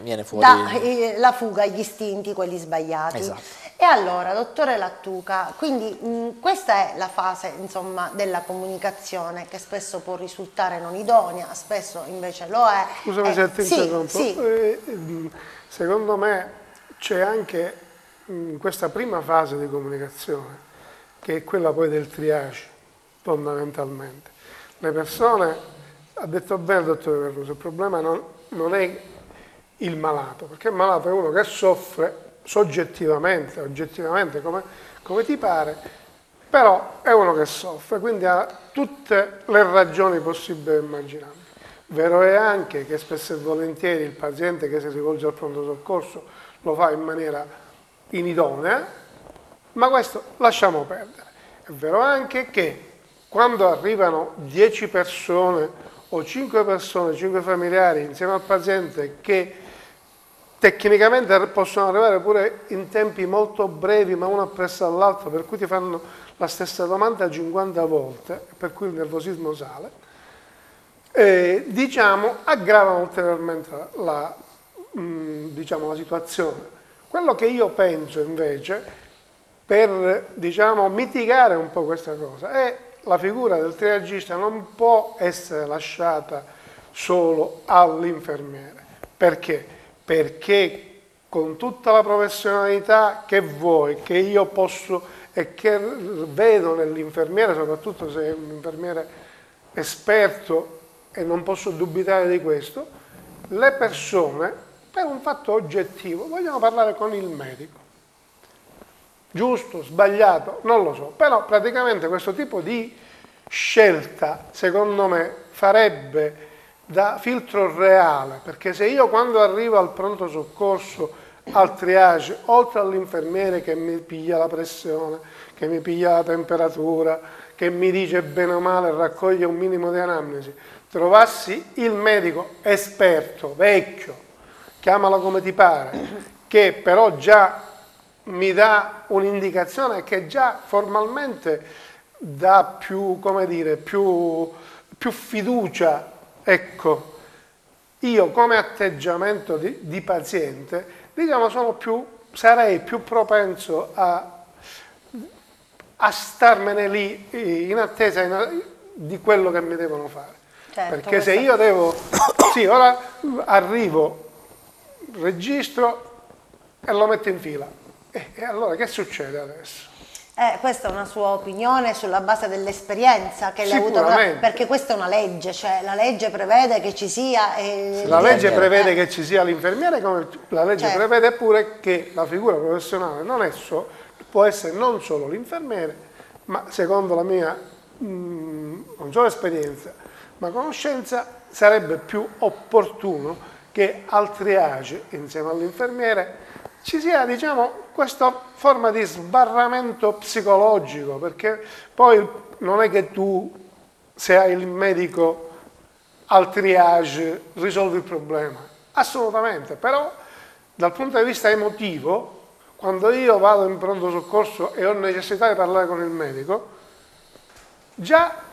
viene fuori la fuga agli istinti, quelli sbagliati. Esatto. E allora, dottore Lattuca, quindi questa è la fase, insomma, della comunicazione, che spesso può risultare non idonea, spesso invece lo è. Scusami se ti interrompo. Secondo me c'è anche in questa prima fase di comunicazione, che è quella poi del triage, fondamentalmente. Le persone, ha detto bene il dottore Verruso, il problema non è il malato, perché il malato è uno che soffre soggettivamente, oggettivamente, come ti pare, però è uno che soffre, quindi ha tutte le ragioni possibili e immaginabili. Vero è anche che spesso e volentieri il paziente che si rivolge al pronto soccorso lo fa in maniera inidonea, ma questo lasciamo perdere. È vero anche che quando arrivano 10 persone o 5 persone, 5 familiari insieme al paziente che tecnicamente possono arrivare pure in tempi molto brevi, ma uno appresso all'altro, per cui ti fanno la stessa domanda 50 volte, per cui il nervosismo sale, diciamo, aggravano ulteriormente la situazione. Quello che io penso invece, per mitigare un po' questa cosa, è la figura del triagista non può essere lasciata solo all'infermiere. Perché? Perché con tutta la professionalità che vuoi, che io posso e che vedo nell'infermiere, soprattutto se è un infermiere esperto, e non posso dubitare di questo, le persone, per un fatto oggettivo, vogliono parlare con il medico. Giusto, sbagliato, non lo so. Però praticamente questo tipo di scelta, secondo me, farebbe da filtro reale, perché se io quando arrivo al pronto soccorso, al triage, oltre all'infermiere che mi piglia la pressione, che mi piglia la temperatura, che mi dice bene o male, raccoglie un minimo di anamnesi, trovassi il medico esperto, vecchio, chiamalo come ti pare, che però già mi dà un'indicazione che già formalmente dà più, come dire, più fiducia, ecco, io come atteggiamento di paziente, diciamo, sarei più propenso a starmene lì in attesa di quello che mi devono fare. Certo, perché se io devo, sì, ora arrivo, registro e lo metto in fila, e allora che succede adesso? Questa è una sua opinione sulla base dell'esperienza che lei ha avuto, perché questa è una legge, cioè la legge prevede che ci sia la legge prevede che ci sia l'infermiere, come la legge prevede pure che la figura professionale può essere non solo l'infermiere, ma secondo la mia non solo esperienza ma conoscenza, sarebbe più opportuno che al triage insieme all'infermiere ci sia, diciamo, questa forma di sbarramento psicologico, perché poi non è che tu, se hai il medico al triage, risolvi il problema, assolutamente, però dal punto di vista emotivo, quando io vado in pronto soccorso e ho necessità di parlare con il medico, già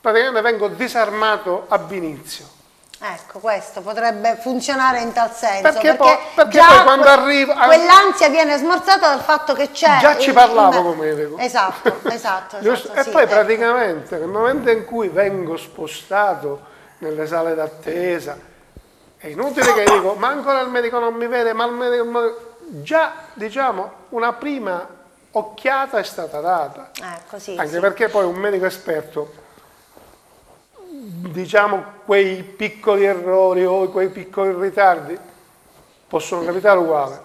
praticamente vengo disarmato ab initio. Ecco, questo potrebbe funzionare in tal senso, perché poi quando arrivo quell'ansia viene smorzata dal fatto che c'è, già ci parlavo con il medico, esatto e sì, poi praticamente nel momento in cui vengo spostato nelle sale d'attesa è inutile che dico ma ancora il medico non mi vede, ma il medico già, diciamo, una prima occhiata è stata data, perché poi un medico esperto, diciamo, quei piccoli errori o quei piccoli ritardi possono capitare uguale,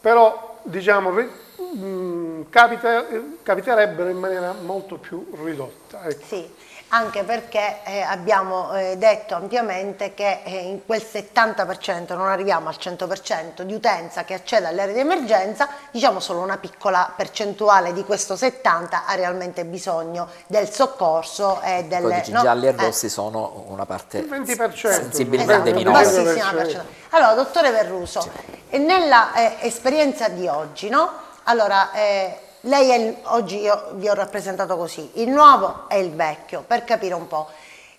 però diciamo capiterebbero in maniera molto più ridotta, ecco. Sì, anche perché abbiamo detto ampiamente che in quel 70%, non arriviamo al 100% di utenza che accede all'area di emergenza, diciamo solo una piccola percentuale di questo 70 ha realmente bisogno del soccorso e delle... I gialli e rossi sono una parte sensibilmente minore. Allora, dottore Verruso, nella esperienza di oggi, no? Allora, lei oggi io vi ho rappresentato così, il nuovo e il vecchio, per capire un po'.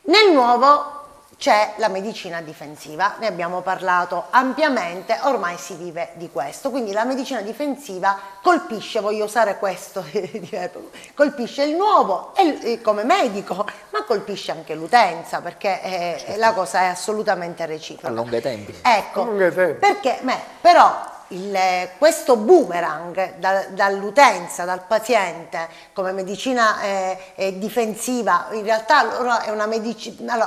Nel nuovo c'è la medicina difensiva, ne abbiamo parlato ampiamente, ormai si vive di questo, quindi la medicina difensiva colpisce, voglio usare questo, colpisce il nuovo come medico, ma colpisce anche l'utenza, perché la cosa è assolutamente reciproca. A lunghi tempi. Ecco, perché, però questo boomerang dall'utenza, dal paziente, come medicina difensiva, in realtà loro,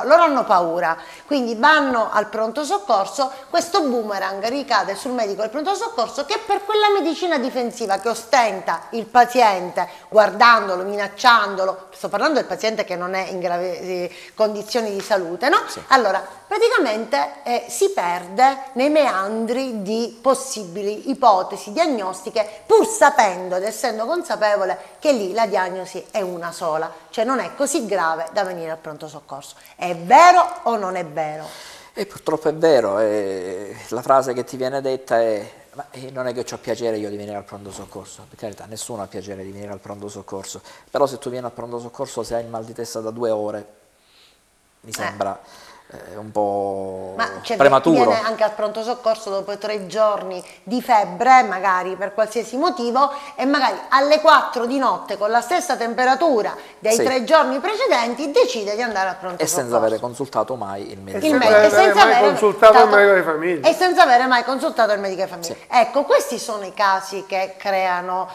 loro hanno paura, quindi vanno al pronto soccorso, questo boomerang ricade sul medico del pronto soccorso che per quella medicina difensiva che ostenta il paziente guardandolo, minacciandolo, sto parlando del paziente che non è in gravi condizioni di salute, no? Sì. Allora praticamente si perde nei meandri di possibilità, ipotesi diagnostiche, pur sapendo ed essendo consapevole che lì la diagnosi è una sola, cioè non è così grave da venire al pronto soccorso. È vero o non è vero? E purtroppo è vero, la frase che ti viene detta è: ma non è che ho piacere io di venire al pronto soccorso, per carità, nessuno ha piacere di venire al pronto soccorso, però se tu vieni al pronto soccorso se hai il mal di testa da 2 ore, mi sembra... un po' prematuro. Ma viene anche al pronto soccorso dopo 3 giorni di febbre, magari per qualsiasi motivo, e magari alle 4 di notte con la stessa temperatura dei 3 giorni precedenti decide di andare al pronto soccorso. E senza aver consultato mai il medico di famiglia. E senza aver mai consultato il medico di famiglia. E senza aver mai consultato il medico di famiglia. Ecco, questi sono i casi che creano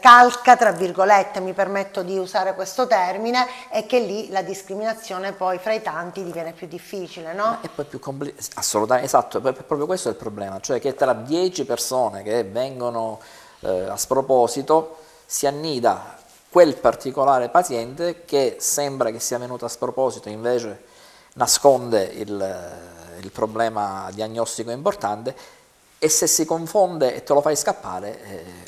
calca, tra virgolette, mi permetto di usare questo termine, e che lì la discriminazione poi fra i tanti diviene più difficile. No? E poi più complicato, assolutamente, esatto, proprio questo è il problema, cioè che tra 10 persone che vengono a sproposito si annida quel particolare paziente che sembra che sia venuto a sproposito, invece nasconde il problema diagnostico importante. E se si confonde e te lo fai scappare,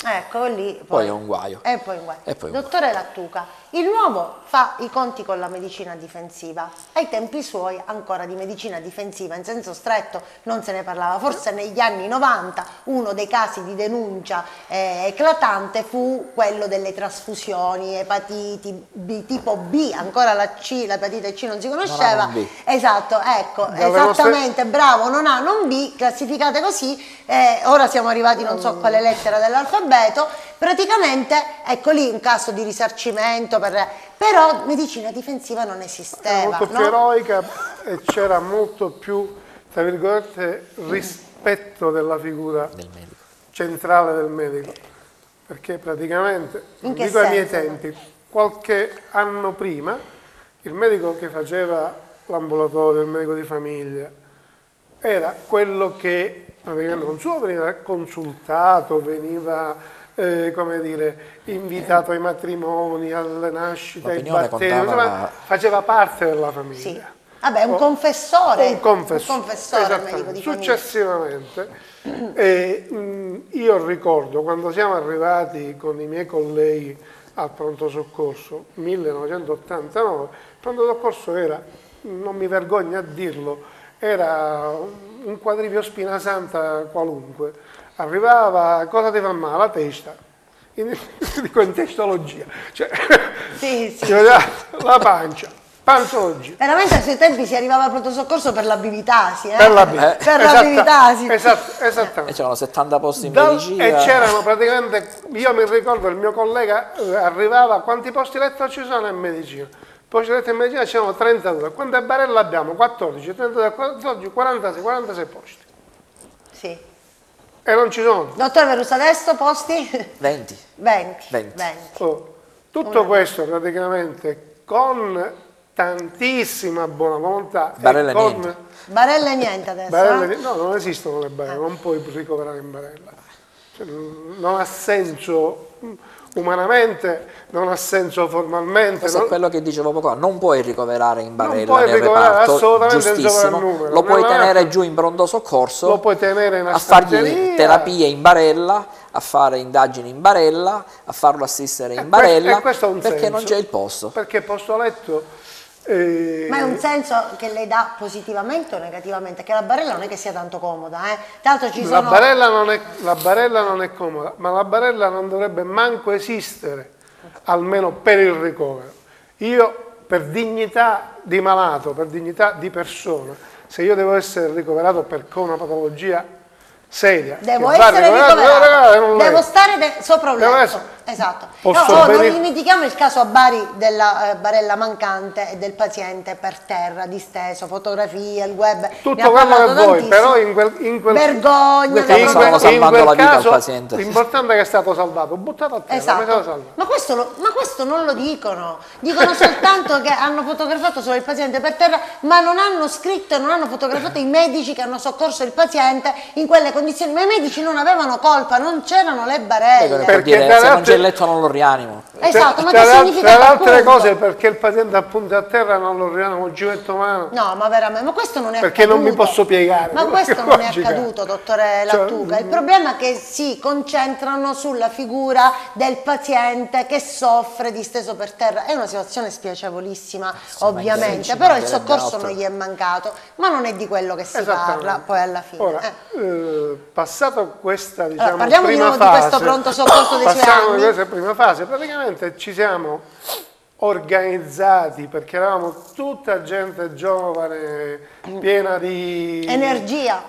ecco, lì poi è un guaio. E poi un guaio. E poi un Dottore guaio. Lattuca, il nuovo fa i conti con la medicina difensiva. Ai tempi suoi ancora di medicina difensiva in senso stretto non se ne parlava. Forse negli anni 90 uno dei casi di denuncia eclatante fu quello delle trasfusioni, epatiti B, tipo B, ancora la C, l'epatite C non si conosceva. Non esatto, ecco, esattamente, bravo, non A, non B, classificate così. Ora siamo arrivati non so quale lettera dell'alfabeto, praticamente ecco lì un caso di risarcimento però medicina difensiva non esisteva, era molto più eroica e c'era molto più, tra virgolette, rispetto della figura centrale del medico, perché praticamente, non dico ai miei tempi, qualche anno prima il medico che faceva l'ambulatorio, il medico di famiglia era quello che non solo veniva consultato, veniva come dire, invitato ai matrimoni, alle nascite, ai battesimi, faceva parte della famiglia. Sì. Vabbè, un confessore. Un confessore medico di famiglia. Successivamente, io ricordo quando siamo arrivati con i miei colleghi al pronto soccorso, 1989, il pronto soccorso era, non mi vergogno a dirlo, era un quadrivio spina santa qualunque, arrivava, cosa ti fa male? La testa, dico in testologia, cioè, sì, sì, la pancia, pantologia. Veramente a quei tempi si arrivava al pronto soccorso per la bivitasi, esattamente. E c'erano 70 posti in medicina. E c'erano praticamente, io mi ricordo, il mio collega arrivava, quanti posti letto ci sono in medicina? Poi ci in medicina c'erano 32, quante barelle abbiamo? 14, 32, 14, 46, 46 posti. Sì. E non ci sono. Dottor Verruso, adesso posti? 20. 20. 20. Oh, tutto questo praticamente con tantissima buona volontà. Barelle con... niente. Barelle niente adesso. Barelle... No, non esistono le barelle, non puoi ricoverare in barella. Cioè, non ha senso... umanamente, non ha senso formalmente. Questo è quello che dicevo poco fa, non puoi ricoverare in barella nel reparto, assolutamente, giustissimo, lo puoi tenere giù in pronto soccorso, lo puoi tenere in a fargli terapie in barella, a fare indagini in barella, a farlo assistere in barella, perché non c'è il posto. Perché posto letto... Ma è un senso che lei dà positivamente o negativamente? Che la barella non è che sia tanto comoda, tanto ci sono... la barella non è comoda, ma la barella non dovrebbe manco esistere, almeno per il ricovero. Io per dignità di malato, per dignità di persona, se io devo essere ricoverato per una patologia seria, devo essere ricoverato, devo stare sopra un letto. Esatto. Non dimentichiamo il caso a Bari della barella mancante e del paziente per terra, disteso, fotografie, il web. Tutto quello che vuoi, però in quel vergogna, in quel caso, al paziente. L'importante è che è stato salvato, buttato a terra. Esatto. Ma questo non lo dicono. Dicono soltanto che hanno fotografato solo il paziente per terra, ma non hanno scritto e non hanno fotografato i medici che hanno soccorso il paziente in quelle condizioni. Ma i medici non avevano colpa, non c'erano le barelle. Perché se non c'è il letto non lo rianimo. Esatto, ma che significa? Tra le altre cose, perché il paziente appunto a terra non lo rianimo, giretto umano. No, ma veramente, ma questo non è accaduto. Perché non mi posso piegare. Ma questo non è accaduto, dottore Lattuca. Il problema è che si concentrano sulla figura del paziente che soffre disteso per terra. È una situazione spiacevolissima, ovviamente, però il soccorso non gli è mancato, ma non è di quello che si parla poi alla fine. Ora, passato questa, diciamo, allora, parliamo prima di questo pronto soccorso dei suoi anni. Passiamo di questa prima fase, praticamente ci siamo organizzati perché eravamo tutta gente giovane, piena di energia,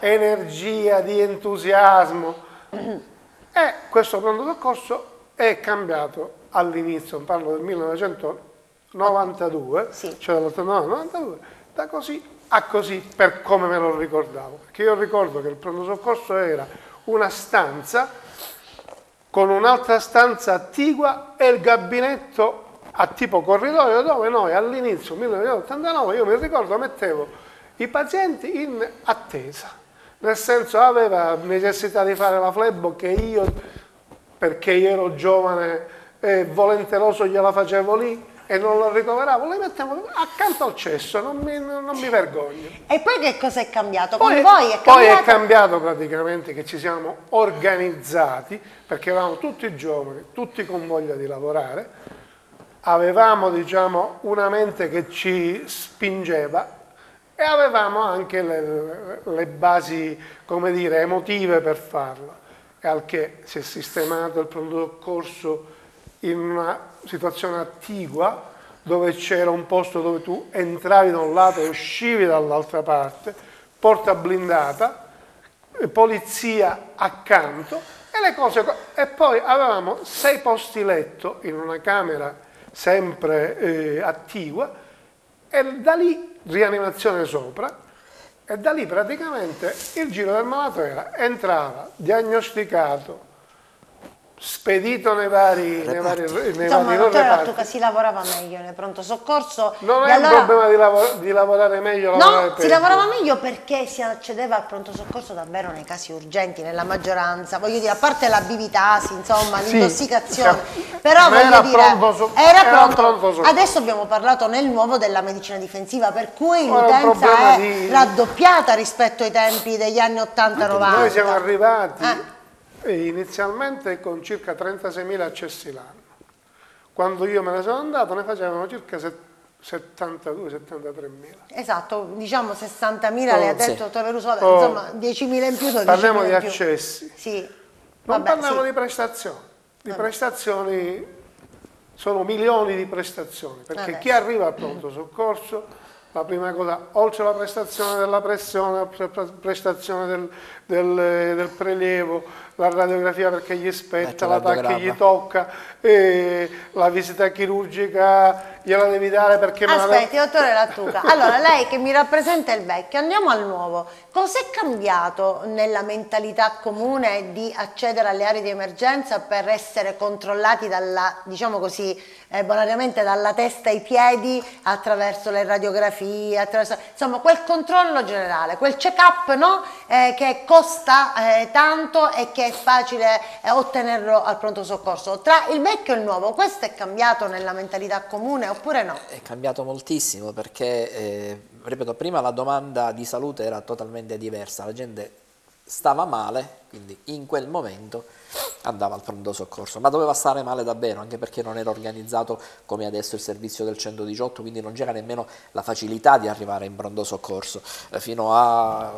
di entusiasmo, e questo pronto soccorso è cambiato all'inizio, parlo del 1992, sì, cioè dall'89-92, da così a così, per come me lo ricordavo, perché io ricordo che il pronto soccorso era una stanza con un'altra stanza attigua e il gabinetto a tipo corridoio, dove noi all'inizio 1989, io mi ricordo, mettevo i pazienti in attesa, nel senso aveva necessità di fare la flebo, che io, perché io ero giovane e volenteroso, gliela facevo lì e non lo ricoveravo, le mettiamo accanto al cesso, non mi vergogno. E poi che cosa è cambiato? Poi è cambiato praticamente che ci siamo organizzati, perché eravamo tutti giovani, tutti con voglia di lavorare, avevamo, diciamo, una mente che ci spingeva e avevamo anche le basi, come dire, emotive per farlo, e al che si è sistemato il pronto soccorso in una situazione attigua, dove c'era un posto dove tu entravi da un lato e uscivi dall'altra parte, porta blindata, polizia accanto e le cose. E poi avevamo 6 posti letto in una camera sempre attigua, e da lì rianimazione sopra, e da lì praticamente il giro del malato era: entrava, diagnosticato, spedito nei vari reparti. Insomma, si lavorava meglio nel pronto soccorso. Non è un problema di lavorare meglio. Si lavorava meglio perché si accedeva al pronto soccorso davvero nei casi urgenti, nella maggioranza, voglio dire, a parte la bivitasi, insomma, sì, l'intossicazione, però voglio dire, era pronto soccorso. Adesso abbiamo parlato nel nuovo della medicina difensiva, per cui l'utenza è raddoppiata rispetto ai tempi degli anni 80-90. Noi siamo arrivati inizialmente con circa 36.000 accessi l'anno. Quando io me ne sono andato ne facevano circa 72-73.000. Esatto, diciamo 60.000 le ha detto dottor Verruso, insomma 10.000 in più. Parliamo di accessi, sì. Non parliamo di prestazioni. Sono milioni di prestazioni, perché chi arriva al pronto soccorso, la prima cosa, oltre alla prestazione della pressione, la prestazione del prelievo, la radiografia perché gli spetta, la TAC che gli tocca, e la visita chirurgica gliela devi dare perché... Aspetti, dottore Lattuca, allora lei che mi rappresenta il vecchio, andiamo al nuovo. Cos'è cambiato nella mentalità comune di accedere alle aree di emergenza per essere controllati dalla, diciamo così, bonariamente dalla testa ai piedi, attraverso le radiografie, attraverso, insomma, quel controllo generale, quel check-up, no? Che costa tanto e che è facile ottenerlo al pronto soccorso. Tra il vecchio e il nuovo, questo è cambiato nella mentalità comune oppure no? È cambiato moltissimo perché, ripeto, prima la domanda di salute era totalmente diversa, la gente stava male, quindi in quel momento andava al pronto soccorso, ma doveva stare male davvero, anche perché non era organizzato come adesso il servizio del 118, quindi non c'era nemmeno la facilità di arrivare in pronto soccorso. Fino a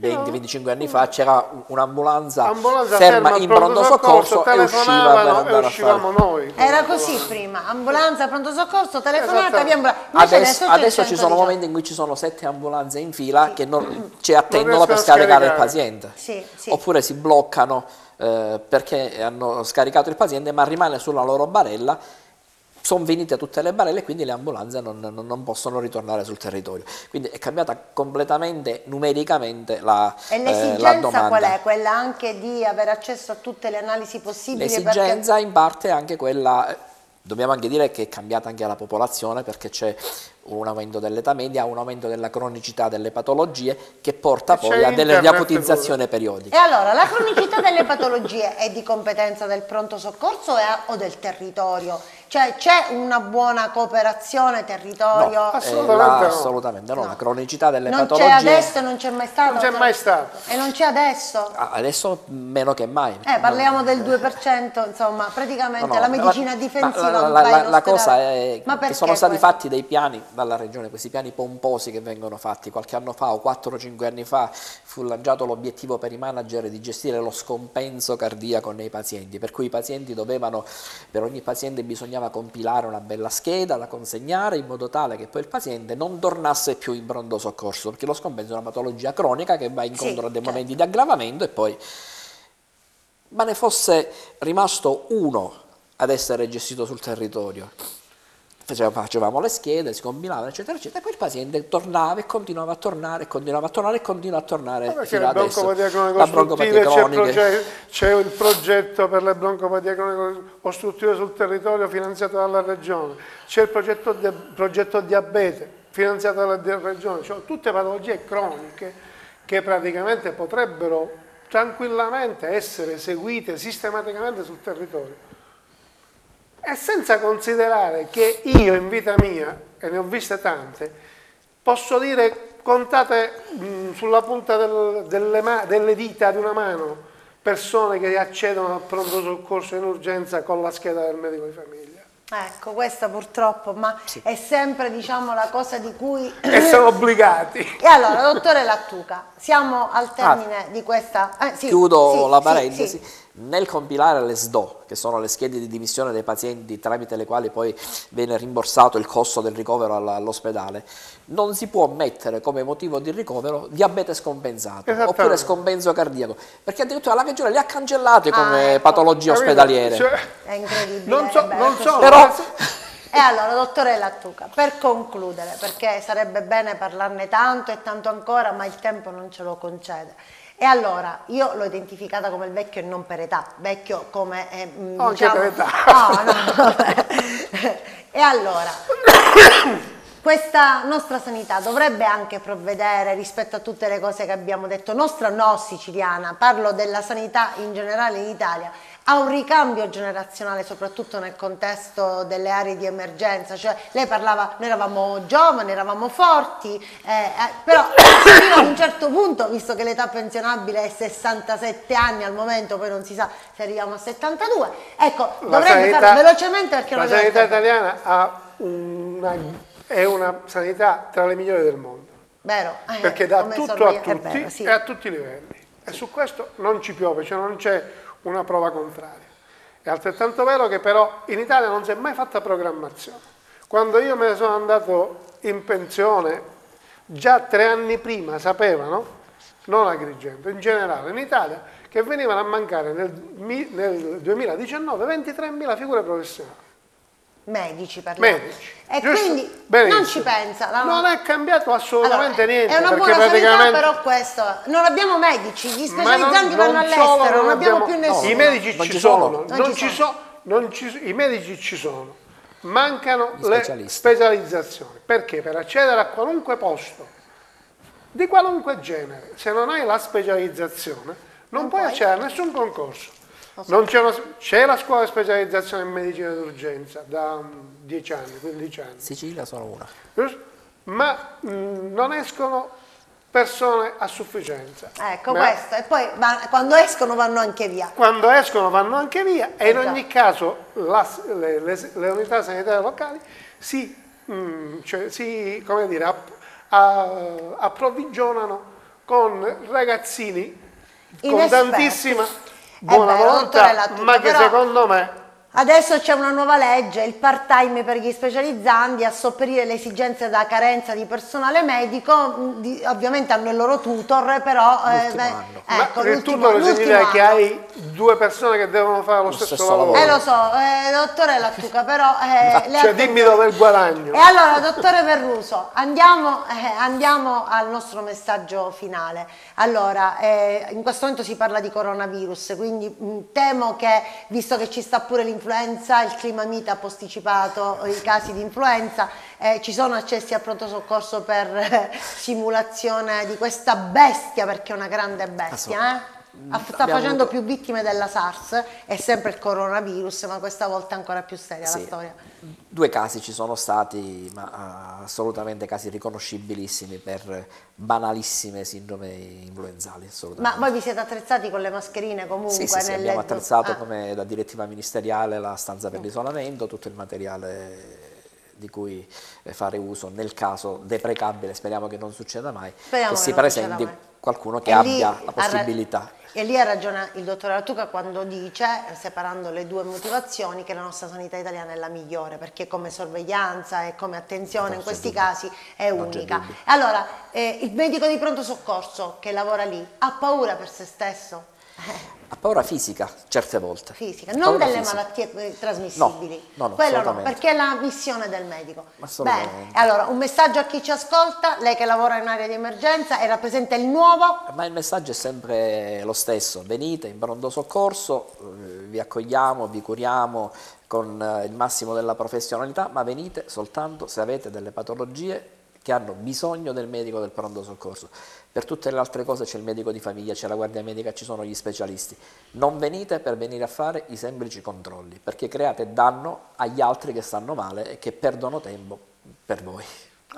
20-25 anni fa c'era un'ambulanza ferma in pronto soccorso e usciva per andare a fare. Noi. Era così prima, ambulanza, pronto soccorso, telefonata, via ambulanza. Adesso ci sono momenti in cui ci sono 7 ambulanze in fila che ci attendono per scaricare il paziente. Sì. Oppure si bloccano perché hanno scaricato il paziente ma rimane sulla loro barella. Sono venite tutte le barelle e quindi le ambulanze non possono ritornare sul territorio. Quindi è cambiata completamente numericamente la domanda. E l'esigenza qual è? Quella anche di avere accesso a tutte le analisi possibili? L'esigenza perché... in parte è anche quella, dobbiamo anche dire che è cambiata anche la popolazione perché c'è un aumento dell'età media, un aumento della cronicità delle patologie che porta poi a delle riacutizzazioni periodiche. E allora la cronicità delle patologie è di competenza del pronto soccorso o del territorio? Cioè c'è una buona cooperazione territorio? No, assolutamente no. La cronicità delle patologie... Non c'è adesso e non c'è mai stato? Non c'è mai stato. E non c'è adesso? Adesso meno che mai. Parliamo del 2%, insomma, praticamente la medicina difensiva non va in ospedale. La cosa è che sono stati fatti dei piani dalla regione, questi piani pomposi che vengono fatti qualche anno fa o 4-5 anni fa fu lanciato l'obiettivo per i manager di gestire lo scompenso cardiaco nei pazienti, per cui i pazienti dovevano, per ogni paziente bisognava compilare una bella scheda da consegnare in modo tale che poi il paziente non tornasse più in pronto soccorso, perché lo scompenso è una patologia cronica che va incontro a dei momenti di aggravamento e poi ma ne fosse rimasto uno ad essere gestito sul territorio. Facevamo le schede, si combinavano eccetera eccetera e poi il paziente tornava e continuava a tornare e continuava a tornare e continua a tornare fino adesso. La broncopatia cronica, c'è il progetto per le broncopatie croniche ostruttive sul territorio finanziato dalla regione, c'è il progetto diabete finanziato dalla regione, cioè tutte patologie croniche che praticamente potrebbero tranquillamente essere seguite sistematicamente sul territorio. E senza considerare che io in vita mia, e ne ho viste tante, posso dire contate sulla punta delle dita di una mano persone che accedono al pronto soccorso in urgenza con la scheda del medico di famiglia. Ecco, questa purtroppo, ma è sempre diciamo la cosa di cui... E sono obbligati. E allora, dottore Lattuca, siamo al termine di questa... Chiudo la parentesi. Sì. Nel compilare le SDO, che sono le schede di dimissione dei pazienti tramite le quali poi viene rimborsato il costo del ricovero all'ospedale, non si può mettere come motivo di ricovero diabete scompensato oppure scompenso cardiaco, perché addirittura la regione le ha cancellate come patologie ospedaliere. Cioè, è incredibile. E allora, dottore Lattuca, per concludere, perché sarebbe bene parlarne tanto e tanto ancora, ma il tempo non ce lo concede. E allora, io l'ho identificata come il vecchio e non per età, vecchio come... diciamo, per età. E allora, questa nostra sanità dovrebbe anche provvedere rispetto a tutte le cose che abbiamo detto, nostra no siciliana, parlo della sanità in generale in Italia, a un ricambio generazionale soprattutto nel contesto delle aree di emergenza, cioè lei parlava, noi eravamo giovani, eravamo forti, però fino a un certo punto, visto che l'età pensionabile è 67 anni al momento, poi non si sa se arriviamo a 72, ecco, dovremmo fare velocemente perché la sanità italiana ha è una sanità tra le migliori del mondo, vero? Perché dà tutto a tutti e a tutti i livelli e su questo non ci piove, cioè non c'è una prova contraria. È altrettanto vero che però in Italia non si è mai fatta programmazione. Quando io me ne sono andato in pensione, già 3 anni prima sapevano, non Agrigento, in generale in Italia, che venivano a mancare nel 2019 23.000 figure professionali. Medici parliamo. Medici. E giusto? Quindi benissimo. Non ci pensa. Non è cambiato assolutamente niente. È una buona sanità però questo, non abbiamo medici, gli specializzanti vanno all'estero, non abbiamo più nessuno. I medici ci sono, i medici ci sono, mancano le specializzazioni. Perché? Per accedere a qualunque posto, di qualunque genere, se non hai la specializzazione non puoi accedere a nessun concorso. C'è la scuola di specializzazione in medicina d'urgenza da 10 anni, 15 anni. Sicilia sono una. Ma non escono persone a sufficienza. Ecco questo. E poi quando escono vanno anche via. Quando escono vanno anche via e in ogni caso le unità sanitarie locali si approvvigionano con ragazzini con tantissima buona volontà, ma che secondo me... Adesso c'è una nuova legge, il part-time per gli specializzandi a sopperire le esigenze da carenza di personale medico, ovviamente hanno il loro tutor, però... Ecco, il tutor significa che hai due persone che devono fare lo stesso lavoro. Lo so, dottore Lattuca, però... dimmi dove il guadagno. E allora, dottore Verruso, andiamo al nostro messaggio finale. Allora, in questo momento si parla di coronavirus, quindi temo che, visto che ci sta pure l'informazione, il clima mite ha posticipato i casi di influenza, ci sono accessi al pronto soccorso per simulazione di questa bestia, perché è una grande bestia, sta facendo più vittime della SARS, è sempre il coronavirus, ma questa volta è ancora più seria la storia. Due casi ci sono stati, ma assolutamente casi riconoscibilissimi per banalissime sindrome influenzali. Ma voi vi siete attrezzati con le mascherine comunque? Sì, abbiamo attrezzato come da direttiva ministeriale la stanza per l'isolamento, tutto il materiale di cui fare uso nel caso deprecabile, speriamo che non succeda mai, che si presenti qualcuno che abbia la possibilità. E lì ha ragione il dottore Lattuca quando dice, separando le due motivazioni, che la nostra sanità italiana è la migliore, perché come sorveglianza e come attenzione in questi casi è unica. Allora, il medico di pronto soccorso che lavora lì ha paura per se stesso? Ha paura fisica, certe volte. Fisica, non delle malattie trasmissibili. No, quello no, perché è la missione del medico. Bene, allora, un messaggio a chi ci ascolta, lei che lavora in area di emergenza e rappresenta il nuovo. Ma il messaggio è sempre lo stesso, venite in pronto soccorso, vi accogliamo, vi curiamo con il massimo della professionalità, ma venite soltanto se avete delle patologie che hanno bisogno del medico del pronto soccorso. Per tutte le altre cose c'è il medico di famiglia, c'è la guardia medica, ci sono gli specialisti. Non venite per venire a fare i semplici controlli, perché create danno agli altri che stanno male e che perdono tempo per voi.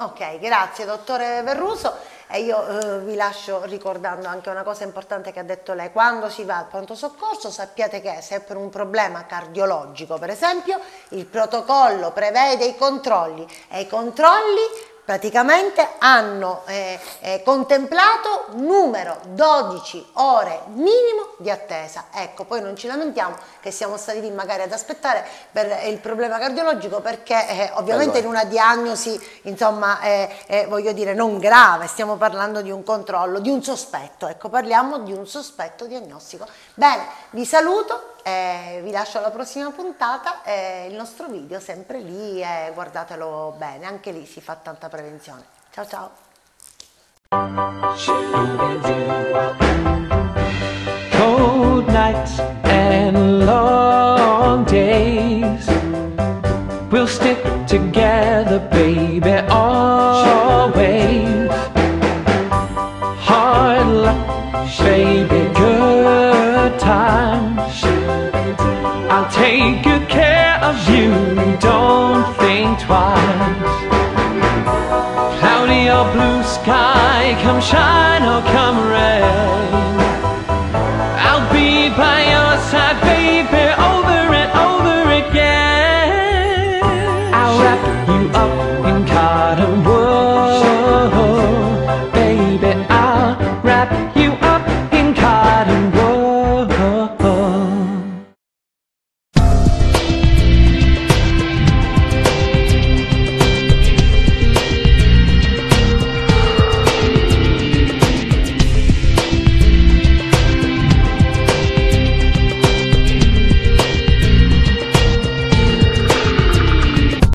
Ok, grazie dottore Verruso, e io vi lascio ricordando anche una cosa importante che ha detto lei: quando si va al pronto soccorso sappiate che se è per un problema cardiologico per esempio il protocollo prevede i controlli, e i controlli praticamente hanno contemplato numero 12 ore minimo di attesa. Ecco, poi non ci lamentiamo che siamo stati lì magari ad aspettare per il problema cardiologico, perché ovviamente in una diagnosi, insomma, voglio dire, non grave, stiamo parlando di un controllo, di un sospetto, ecco, parliamo di un sospetto diagnostico. Bene, vi saluto, vi lascio alla prossima puntata, il nostro video sempre lì, guardatelo bene, anche lì si fa tanta prevenzione. Ciao ciao. I'll take good care of you, don't think twice. Cloudy or blue sky, come shine or come rain.